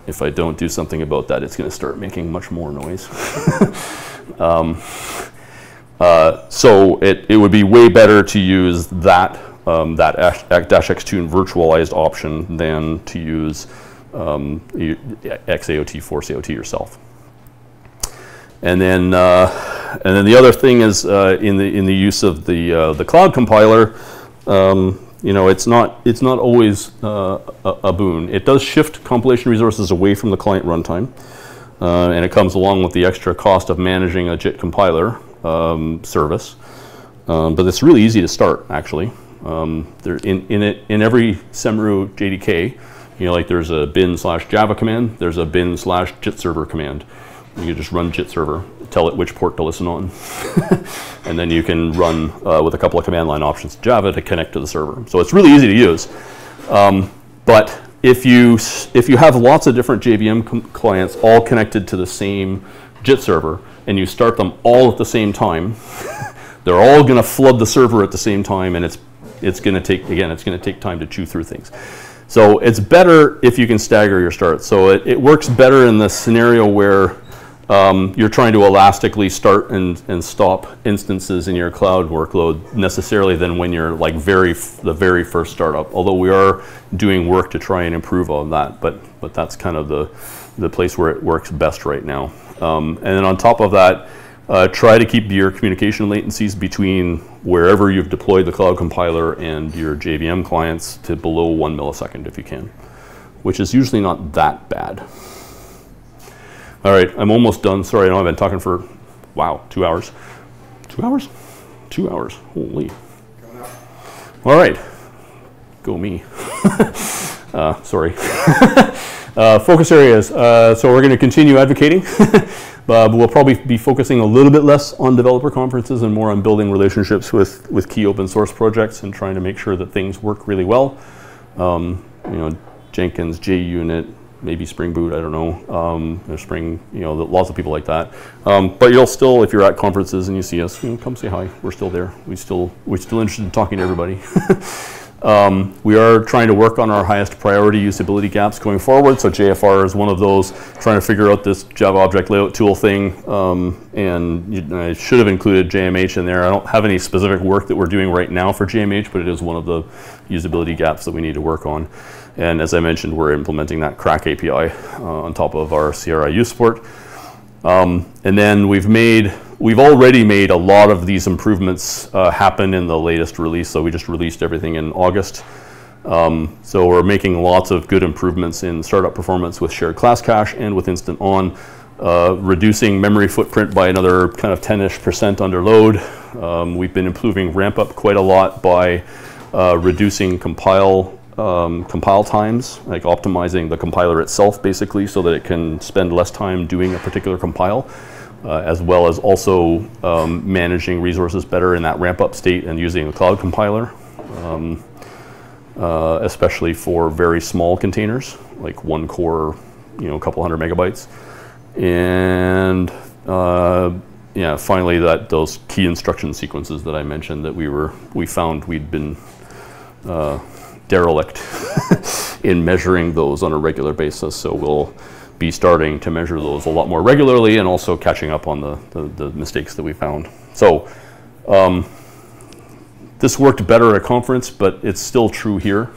If I don't do something about that, it's going to start making much more noise. So it would be way better to use that that -xtune virtualized option than to use xAOT force AOT yourself. And then the other thing is in the use of the cloud compiler, you know, it's not always a boon. It does shift compilation resources away from the client runtime, and it comes along with the extra cost of managing a JIT compiler service, but it's really easy to start, actually. In every Semeru JDK, you know, like, there's a bin/java command, there's a bin/JIT server command. You can just run JIT server, tell it which port to listen on, and then you can run with a couple of command line options Java to connect to the server. So it's really easy to use. But if you have lots of different JVM clients all connected to the same JIT server, and you start them all at the same time, they're all going to flood the server at the same time, and it's going to take, again, it's going to take time to chew through things. So it's better if you can stagger your starts. So it works better in the scenario where you're trying to elastically start and stop instances in your cloud workload necessarily than when you're like the very first startup. Although we are doing work to try and improve on that, but that's kind of the place where it works best right now. And then on top of that, try to keep your communication latencies between wherever you've deployed the cloud compiler and your JVM clients to below 1 millisecond if you can, which is usually not that bad. All right, I'm almost done. Sorry, I know I've been talking for, wow, 2 hours. 2 hours? 2 hours, holy. All right, go me. Sorry. Focus areas, so we're gonna continue advocating. But we'll probably be focusing a little bit less on developer conferences and more on building relationships with key open source projects and trying to make sure that things work really well. You know, Jenkins, JUnit, maybe Spring Boot, I don't know. There's Spring, you know, lots of people like that. But you'll still, if you're at conferences and you see us, you know, come say hi. We're still there. We're still interested in talking to everybody. We are trying to work on our highest priority usability gaps going forward. So JFR is one of those, trying to figure out this Java object layout tool thing. And I should have included JMH in there. I don't have any specific work that we're doing right now for JMH, but it is one of the usability gaps that we need to work on. And as I mentioned, we're implementing that CRAC API on top of our CRIU support. And then we've already made a lot of these improvements happen in the latest release. So we just released everything in August. So we're making lots of good improvements in startup performance with shared class cache and with instant on, reducing memory footprint by another kind of 10-ish% under load. We've been improving ramp up quite a lot by reducing compile times, like optimizing the compiler itself basically so that it can spend less time doing a particular compile, as well as also managing resources better in that ramp up state and using a cloud compiler, especially for very small containers, like one core, you know, a couple hundred megabytes. And yeah, finally those key instruction sequences that I mentioned that we found we'd been derelict in measuring those on a regular basis. So we'll be starting to measure those a lot more regularly and also catching up on the mistakes that we found. So this worked better at a conference, but it's still true here.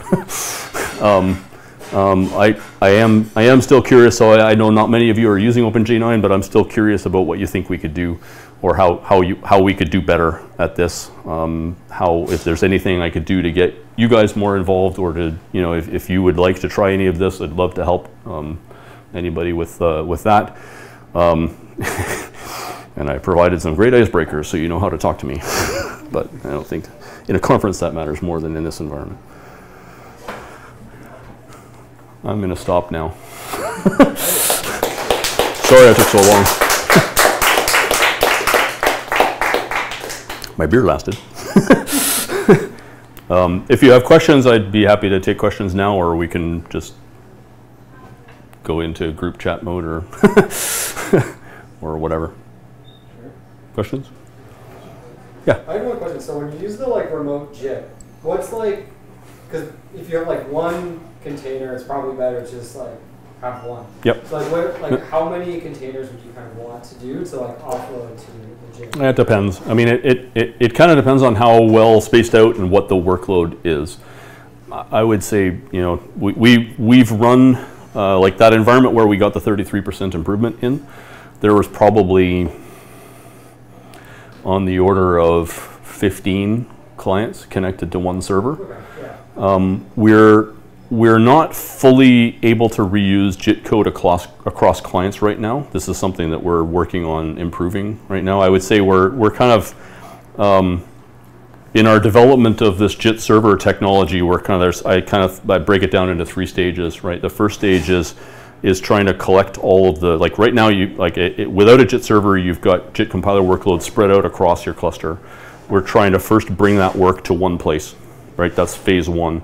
I am still curious, so I know not many of you are using OpenJ9, but I'm still curious about what you think we could do, or how we could do better at this. If there's anything I could do to get you guys more involved, or to, you know, if you would like to try any of this, I'd love to help anybody with that. And I provided some great icebreakers, so you know how to talk to me. But I don't think in a conference that matters more than in this environment. I'm gonna stop now. Sorry I took so long. My beer lasted. If you have questions, I'd be happy to take questions now, or we can just go into group chat mode, or or whatever. Sure. Questions? Yeah. I have one question. So when you use the remote JIT, what's because if you have one container, it's probably better to just have one. Yep. So how many containers would you kind of want to do to offload to the JIT? It depends. I mean, it kind of depends on how well spaced out and what the workload is. I would say, you know, we've run like that environment where we got the 33% improvement in. There was probably on the order of 15 clients connected to one server. Okay. Yeah. We're not fully able to reuse JIT code across clients right now. This is something that we're working on improving right now. I would say we're kind of, in our development of this JIT server technology, I break it down into 3 stages, right? The first stage is trying to collect all of the, right now, without a JIT server, you've got JIT compiler workloads spread out across your cluster. We're trying to first bring that work to one place, right? That's phase one.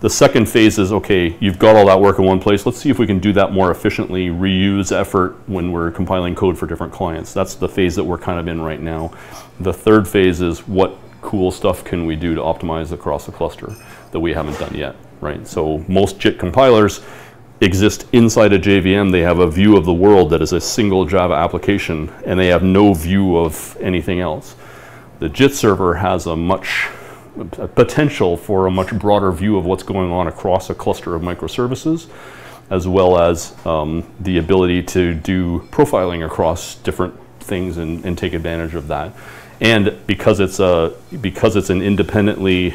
The second phase is, okay, you've got all that work in one place. Let's see if we can do that more efficiently, reuse effort when we're compiling code for different clients. That's the phase that we're kind of in right now. The third phase is what cool stuff can we do to optimize across the cluster that we haven't done yet, right? So most JIT compilers exist inside a JVM. They have a view of the world that is a single Java application, and they have no view of anything else. The JIT server has a potential for a much broader view of what's going on across a cluster of microservices, as well as the ability to do profiling across different things and take advantage of that. And because it's an independently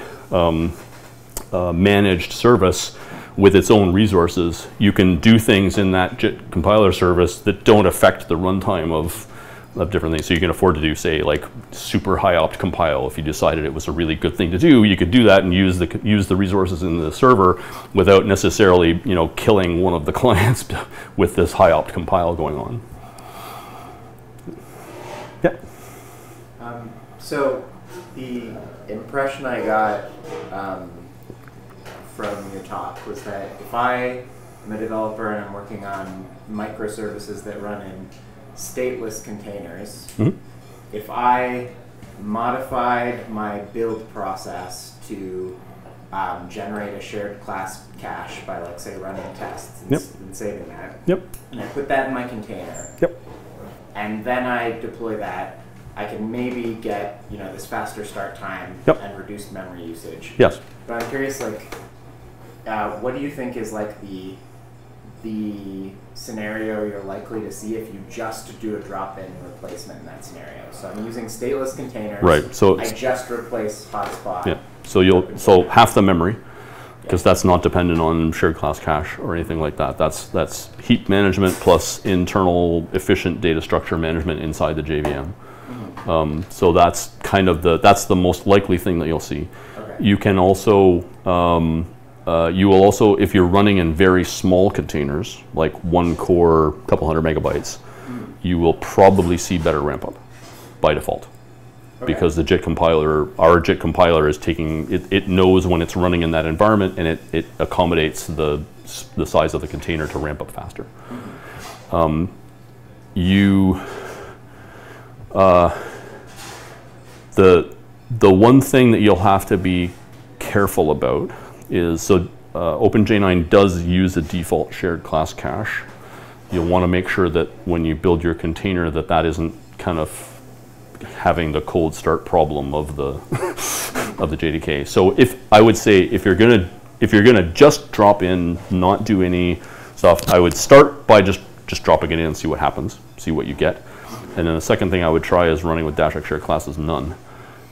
managed service, with its own resources, you can do things in that JIT compiler service that don't affect the runtime of different things. So you can afford to do, say, like super high opt compile. If you decided it was a really good thing to do, you could do that and use the resources in the server without necessarily, you know, killing one of the clients with this high opt compile going on. Yeah. So the impression I got from your talk was that if I am a developer and I'm working on microservices that run in stateless containers, mm-hmm. if I modified my build process to generate a shared class cache by, like, say, running tests and, yep. and saving that, yep. and I put that in my container, yep. and then I deploy that, I can maybe get, you know, this faster start time yep. and reduced memory usage. Yes. But I'm curious, like, what do you think is, like, the scenario you're likely to see if you just do a drop-in replacement in that scenario? So I'm using stateless containers. Right. So I just replace hotspot. Yeah. So you'll half the memory, because that's not dependent on shared class cache or anything like that. That's heap management plus internal efficient data structure management inside the JVM. So that's kind of the most likely thing that you'll see. Okay. You can also you will also, if you're running in very small containers, like one core, couple hundred megabytes, mm. you will probably see better ramp up by default, okay. because the JIT compiler, our JIT compiler is taking it knows when it's running in that environment, and it accommodates the size of the container to ramp up faster. Mm. The one thing that you'll have to be careful about is, so OpenJ9 does use a default shared class cache. You'll want to make sure that when you build your container that that isn't kind of having the cold start problem of the of the JDK. So if I would say if you're gonna just drop in, not do any stuff, I would start by just dropping it in and see what happens, see what you get. And then the second thing I would try is running with -x shared classes none,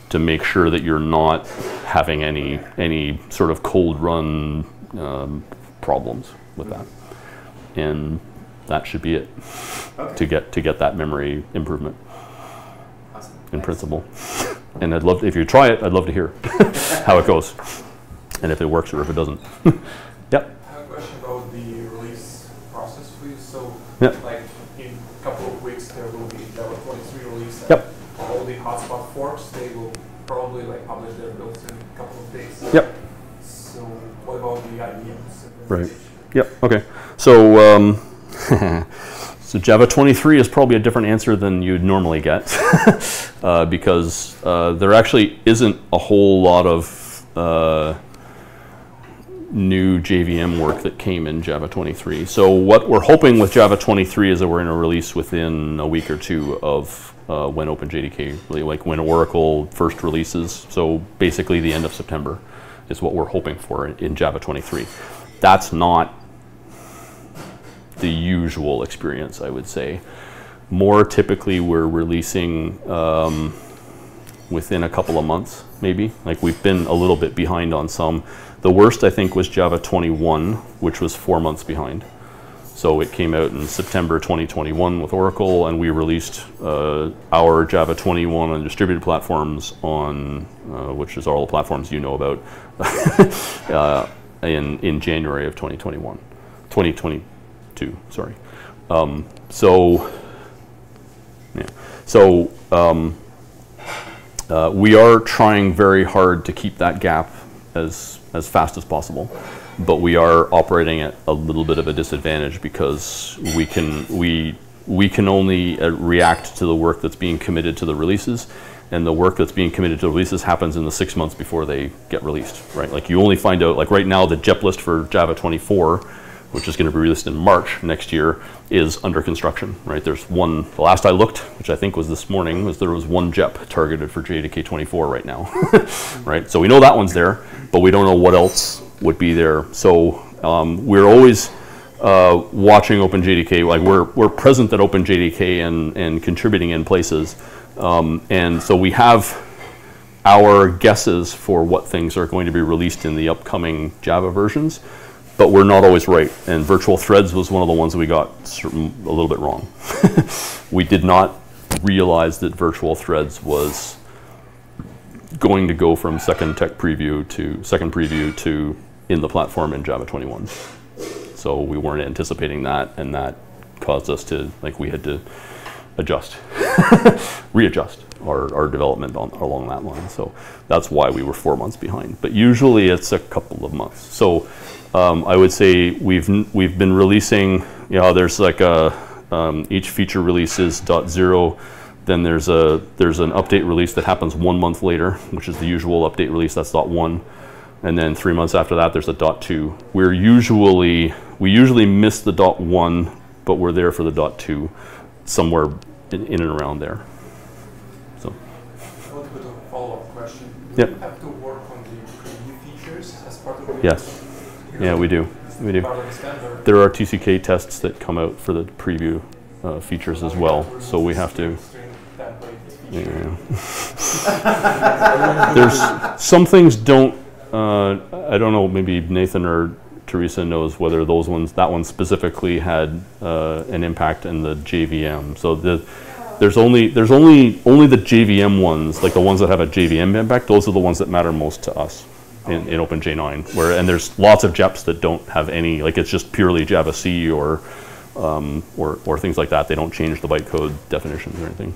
to make sure that you're not having any sort of cold run problems with that. And that should be it okay. to get that memory improvement awesome. In principle. And I'd love to, if you try it, I'd love to hear how it goes and if it works or if it doesn't. Yep. I have a question about the release process for you. So yep. like in a couple of weeks there will be Java 23 release. Yep. All the hotspot forks, they will probably like publish their builds in a couple of days. Yep. So what about the IBMs? Right. Yep. Okay. So so Java 23 is probably a different answer than you'd normally get because there actually isn't a whole lot of new JVM work that came in Java 23. So what we're hoping with Java 23 is that we're going to release within a week or two of when OpenJDK, really, like when Oracle first releases, so basically the end of September is what we're hoping for in Java 23. That's not the usual experience, I would say. More typically, we're releasing within a couple of months, maybe. Like we've been a little bit behind on some. The worst, I think, was Java 21, which was 4 months behind. So it came out in September 2021 with Oracle, and we released our Java 21 on distributed platforms on, which is all the platforms you know about, in January of 2022, sorry. We are trying very hard to keep that gap as fast as possible, but we are operating at a little bit of a disadvantage because we can only react to the work that's being committed to the releases, and the work that's being committed to the releases happens in the 6 months before they get released, right? Like you only find out, like right now the JEP list for Java 24, which is going to be released in March next year, is under construction, right? There's one, the last I looked, which I think was this morning, was there was one JEP targeted for JDK 24 right now, right? So we know that one's there, but we don't know what else would be there. So we're always watching OpenJDK, like we're present at OpenJDK and contributing in places. And so we have our guesses for what things are going to be released in the upcoming Java versions. but we're not always right. And virtual threads was one of the ones that we got a little bit wrong. We did not realize that virtual threads was going to go from second preview to in the platform in Java 21. So we weren't anticipating that, and that caused us to, like, we had to adjust, readjust our development along that line. So that's why we were 4 months behind. But usually it's a couple of months. So I would say we've been releasing, you know, there's like a, each feature release is .0. Then there's an update release that happens 1 month later, which is the usual update release, that's .1. And then 3 months after that, there's a .2. We usually miss the .1, but we're there for the .2, somewhere in and around there. So. A little bit of a follow-up question. Yep. Do you have to work on the preview features as part of the? Yes. Yeah, we do. We do. There are TCK tests that come out for the preview features as well, so we have to. Yeah. There's some things don't. I don't know, maybe Nathan or Teresa knows whether those ones, that one specifically had an impact in the JVM. So there's only the JVM ones, like the ones that have a JVM impact. Those are the ones that matter most to us in OpenJ9. And there's lots of JEPs that don't have any. Like it's just purely Java C or things like that. They don't change the bytecode definitions or anything.